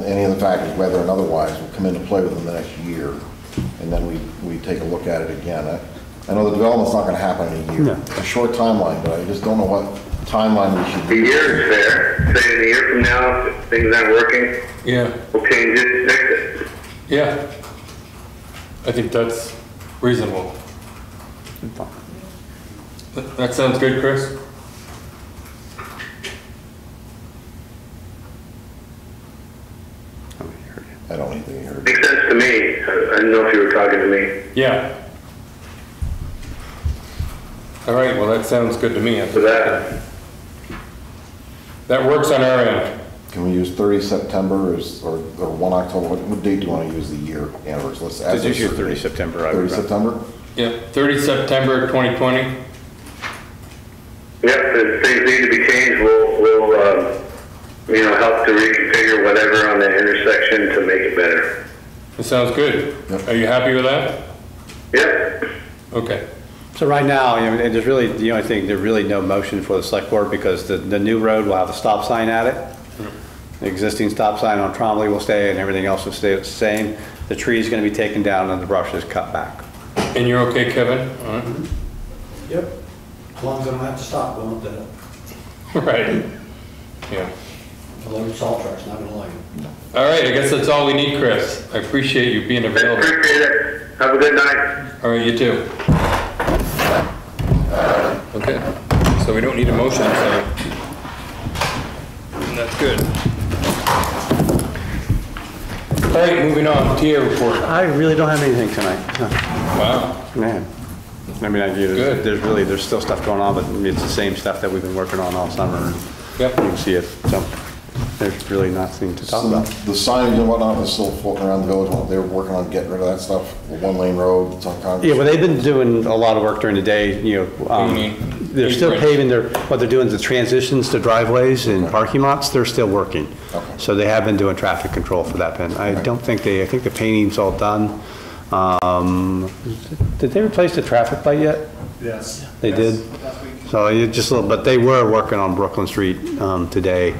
any of the factors, weather and otherwise, will come into play within the next year. And then we take a look at it again. I know the development's not going to happen in a year. No. A short timeline, but I just don't know what timeline we should do. A year is fair. Say in a year from now, if things aren't working, yeah, we'll change it, fix it. Yeah. I think that's reasonable. That sounds good, Chris. I don't think you heard. Makes sense to me. I didn't know if you were talking to me. Yeah. All right, well, that sounds good to me. So that works on our end. Can we use 30 September or 1 October? What date do you want to use the year anniversary? Let's add this year 30 September. 30 September? Yeah, 30 September 2020. Yep, if things need to be changed, we'll you know, help to reconfigure whatever on the intersection to make it better. That sounds good. Yep. Are you happy with that? Yep. Okay. So right now, you know, and there's really, the only thing, there's really no motion for the select board because the new road will have a stop sign at it. Mm-hmm. The existing stop sign on Trombley will stay and everything else will stay the same. The tree is going to be taken down and the brush is cut back. And you're okay, Kevin? All right. Mm-hmm. Yep. As long as I don't have to stop, I won't do it. Right. Yeah. The salt truck's not going to like it. All right, I guess that's all we need, Chris. I appreciate you being available. I appreciate it. Have a good night. All right, you too. Okay, so we don't need a motion, so that's good. All right, moving on, TA report. I really don't have anything tonight. No. Wow. Man. I mean, I do. There's still stuff going on, but it's the same stuff that we've been working on all summer. Yep. You can see it. So there's really nothing to talk about. The signage and whatnot is still floating around the village. They were working on getting rid of that stuff. The one-lane road, it's on Congress. Yeah, well, they've been doing a lot of work during the day. You know, they're still paving. What they're doing is the transitions to driveways and parking lots. They're still working. Okay. So they have been doing traffic control for that. I think the painting's all done. Did they replace the traffic light yet? Yes. They did. So you just a little, but they were working on Brooklyn Street today,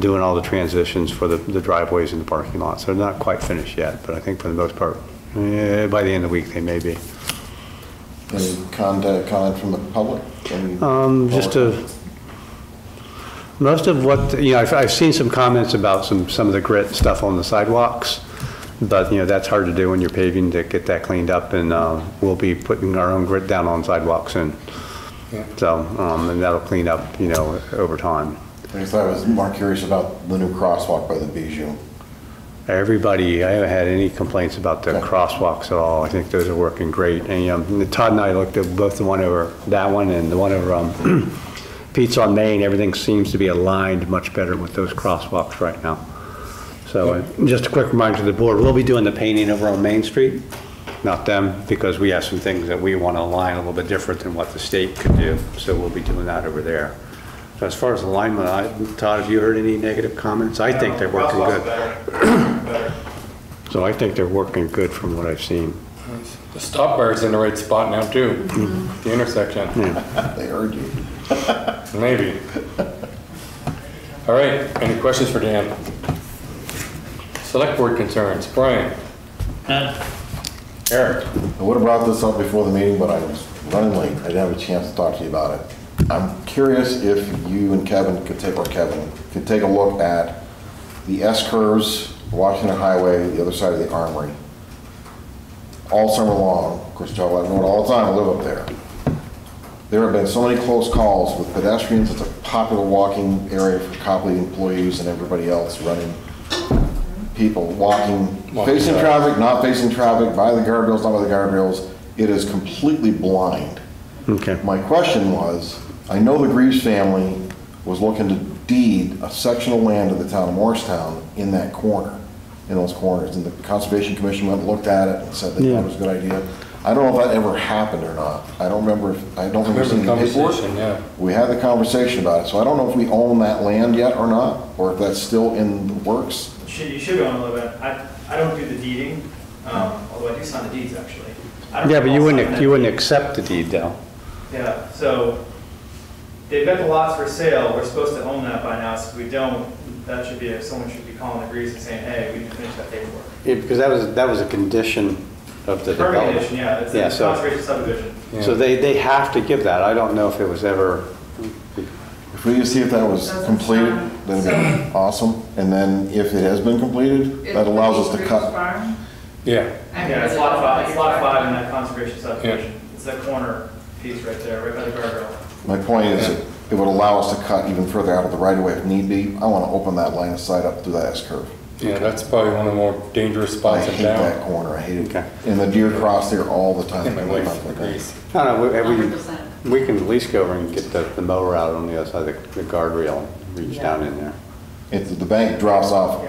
doing all the transitions for the driveways and the parking lots. They're not quite finished yet, but I think for the most part, by the end of the week, they may be. Any comment from the public? Most of what, you know, I've seen some comments about some of the grit stuff on the sidewalks, but, you know, that's hard to do when you're paving to get that cleaned up, and we'll be putting our own grit down on sidewalks, and so, and that'll clean up, you know, over time. I guess I was more curious about the new crosswalk by the Bijou. I haven't had any complaints about the crosswalks at all. I think those are working great. And Todd and I looked at both the one over that one and the one over Pete's on Main. Everything seems to be aligned much better with those crosswalks right now. So just a quick reminder to the board, we'll be doing the painting over on Main Street, not them, because we have some things that we want to align a little bit different than what the state could do. So we'll be doing that over there. So as far as alignment, Todd, have you heard any negative comments? I think they're working good. Better. So I think they're working good from what I've seen. The stop bar is in the right spot now too. Mm-hmm. The intersection. Yeah. They heard you. Maybe. All right. Any questions for Dan? Select board concerns. Brian. Eric. I would have brought this up before the meeting, but I was running late. I didn't have a chance to talk to you about it. I'm curious if you and Kevin could take a look at the S-curves, Washington Highway, the other side of the Armory, all summer long. Of course, y'all know it all the time. I live up there. There have been so many close calls with pedestrians. It's a popular walking area for Copley employees and everybody else running. People walking facing traffic, not facing traffic, by the guardrails, not by the guardrails. It is completely blind. Okay. My question was, I know the Greaves family was looking to deed a section of land to the town of Morristown in that corner, in those corners, and the Conservation Commission went and looked at it and said that it was a good idea. I don't know if that ever happened or not. I don't remember seeing the paperwork. Yeah. We had the conversation about it, so I don't know if we own that land yet or not, or if that's still in the works. You should own a little bit. I don't do the deeding, although I do sign the deeds actually. Yeah, but you wouldn't accept the deed though. Yeah, so they've got the lots for sale. We're supposed to own that by now. So if we don't, that should be someone should be calling the Greaves and saying, "Hey, we didn't finish that paperwork." Yeah, because that was a condition of the development. Condition, yeah. It's a conservation subdivision. Yeah. So they have to give that. I don't know if it was ever. If we could see if that was completed, that'd be awesome. And then if it has been completed, that allows us to cut. Yeah. Yeah, it's lot five in that conservation subdivision. Yeah. It's that corner. Right there, right by the guardrail. My point is it would allow us to cut even further out of the right-of-way if need be. I want to open that line of sight up through that S-curve. Yeah, that's probably one of the more dangerous spots in town. I hate that corner. I hate it. Okay. And the deer cross there all the time. My wife agrees. No, we can at least go over and get the mower out on the other side of the guardrail and reach down in there. If the bank drops off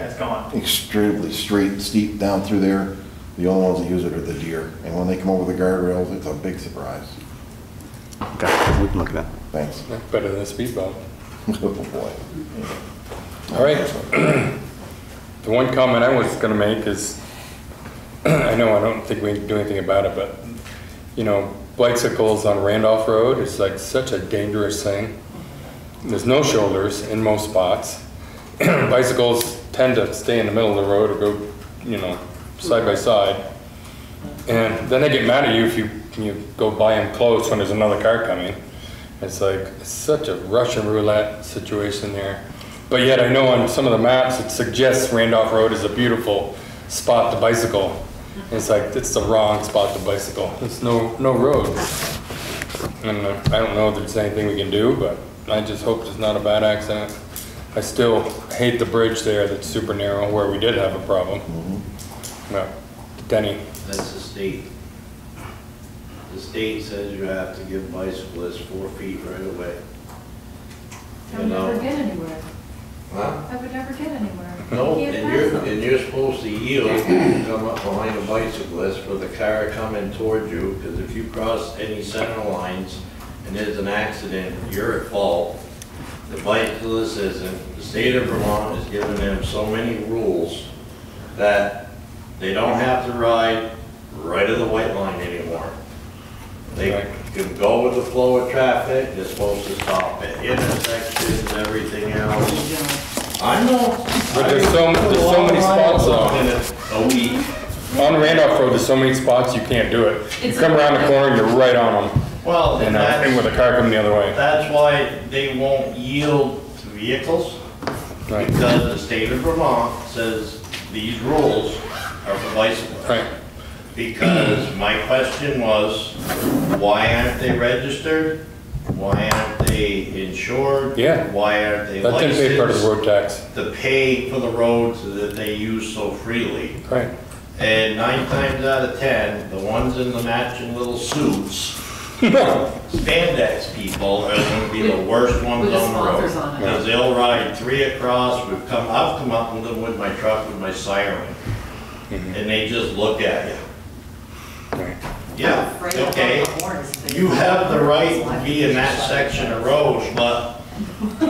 extremely steep down through there, the only ones that use it are the deer. And when they come over the guardrails, it's a big surprise. Okay, we can look at that. Thanks. That's better than a speed bump. All right. The one comment I was going to make is, I know I don't think we can do anything about it, but you know, bicycles on Randolph Road is like such a dangerous thing. There's no shoulders in most spots. Bicycles tend to stay in the middle of the road or go, you know, side by side, and then they get mad at you if you go by them close when there's another car coming. It's like it's such a Russian roulette situation there. But yet I know on some of the maps it suggests Randolph Road is a beautiful spot to bicycle. And it's like, it's the wrong spot to bicycle. There's no road. And I don't know if there's anything we can do, but I just hope it's not a bad accident. I still hate the bridge there that's super narrow where we did have a problem. Mm-hmm. No, Denny. That's the state. The state says you have to give bicyclists 4 feet right away. I would never get anywhere. Huh? I would never get anywhere. No, and you're supposed to yield when you come up behind a bicyclist for the car coming toward you, because if you cross any center lines and there's an accident, you're at fault. The bicyclist isn't. The state of Vermont has given them so many rules that they don't have to ride right of the white line anymore. They can go with the flow of traffic. They're supposed to stop at intersections, everything else. I know. But there's so many spots on a week. On Randolph Road, there's so many spots you can't do it. You come around the corner, you're right on them. Well, and with a car coming the other way. That's why they won't yield to vehicles, right? Because the state of Vermont says these rules are for bicycles. Right. Because my question was, why aren't they registered? Why aren't they insured? Yeah. Why aren't they licensed? That didn't pay part of the road tax. To pay for the roads that they use so freely. Right. And 9 times out of 10, the ones in the matching little suits, spandex people, are going to be the worst ones on the road. Because they'll ride 3 across. I've come up with them with my truck with my siren, and they just look at you. Yeah, okay, you have the right to be in that section of road, but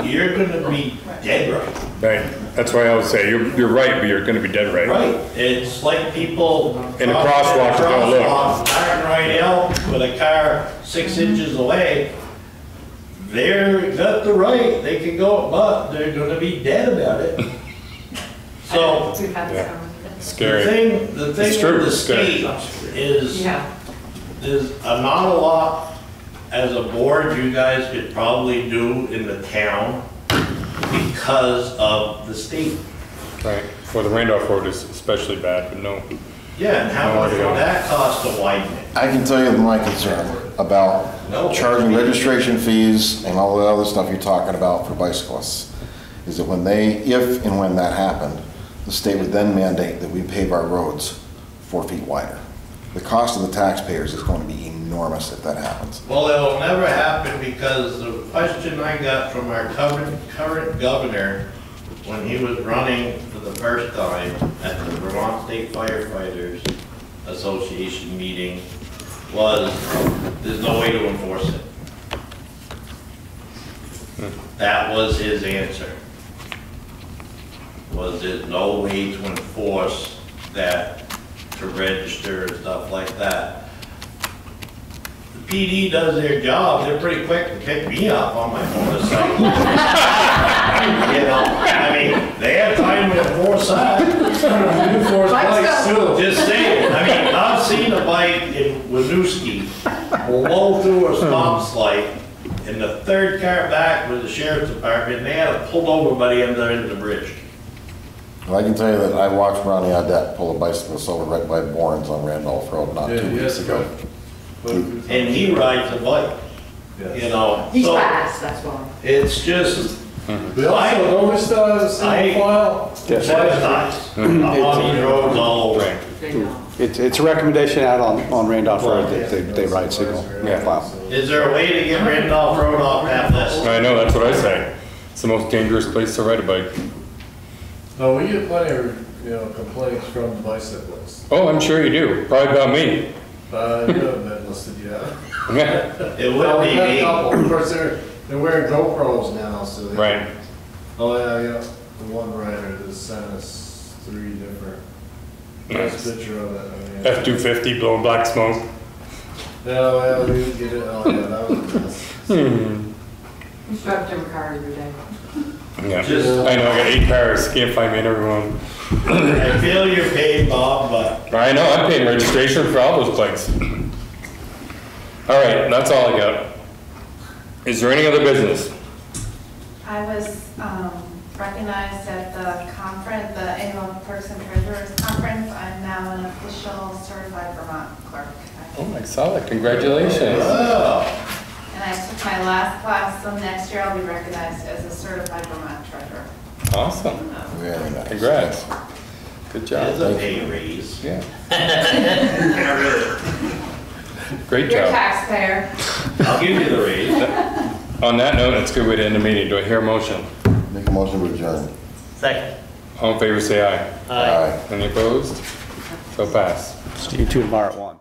you're going to be dead right. Right, that's why I would say you're right, but you're going to be dead right. Right, it's like people in a crosswalk, turn right out with a car 6 inches away. They're got the right, they can go, but they're going to be dead about it. So, scary. The thing with the state is there's not a lot as a board you guys could probably do in the town because of the state. Right. For the Randolph Road is especially bad, but no. Yeah, and how much would that cost to widen it? I can tell you my concern about charging registration fees and all the other stuff you're talking about for bicyclists is that when they, if and when that happened, the state would then mandate that we pave our roads 4 feet wider. The cost of the taxpayers is going to be enormous if that happens. Well, it'll never happen because the question I got from our current governor when he was running for the first time at the Vermont State Firefighters Association meeting was, there's no way to enforce it. That was his answer. Was there's no way to enforce that, to register and stuff like that. The PD does their job. They're pretty quick to pick me up on my motorcycle. You know, I mean, they have time to enforce that. Just saying. I mean, I've seen a bike in Winooski blow through a stop light, and the third car back was the sheriff's department, and they had to pull over by the end of the bridge. Well, I can tell you that I watched Ronnie Audette pull a bicycle over right by Bourne's on Randolph Road not 2 weeks ago. And he rides a bike, you know. He's fast, that's why. It's just, We also noticed CoFile. All over. It's a recommendation out on Randolph Road that they ride signal. Wow. Is there a way to get Randolph Road off that list? I know, that's what I say. It's the most dangerous place to ride a bike. Oh, we get plenty of complaints from bicyclists. Oh, I'm sure you do. Probably about me. I haven't been listed yet. It would be me. Of course, they're wearing GoPros now, so they right. Oh yeah. The one rider that sent us 3 different. Nice picture of it. F-250 blowing black smoke. No, well, we didn't get it. Oh, yeah, that was a mess. We swept every car every day. Yeah, I know, I got 8 cars. Can't find me in every one. I feel you're paid, Bob, but... I know, I'm paying registration for all those bikes. All right, that's all I got. Is there any other business? I was... recognized at the conference, the annual Clerks and Treasurers Conference. I'm now an official certified Vermont clerk. Oh, I saw that. Congratulations. Oh. And I took my last class, so next year I'll be recognized as a certified Vermont treasurer. Awesome. Very nice. Congrats. Good job. It's a pay raise. Yeah. Great job. You're a taxpayer. I'll give you the raise. On that note, that's a good way to end the meeting. Do I hear a motion? Make a motion to adjourn. Second. All in favor say aye. Aye. Any opposed? So pass. See you two tomorrow at 1.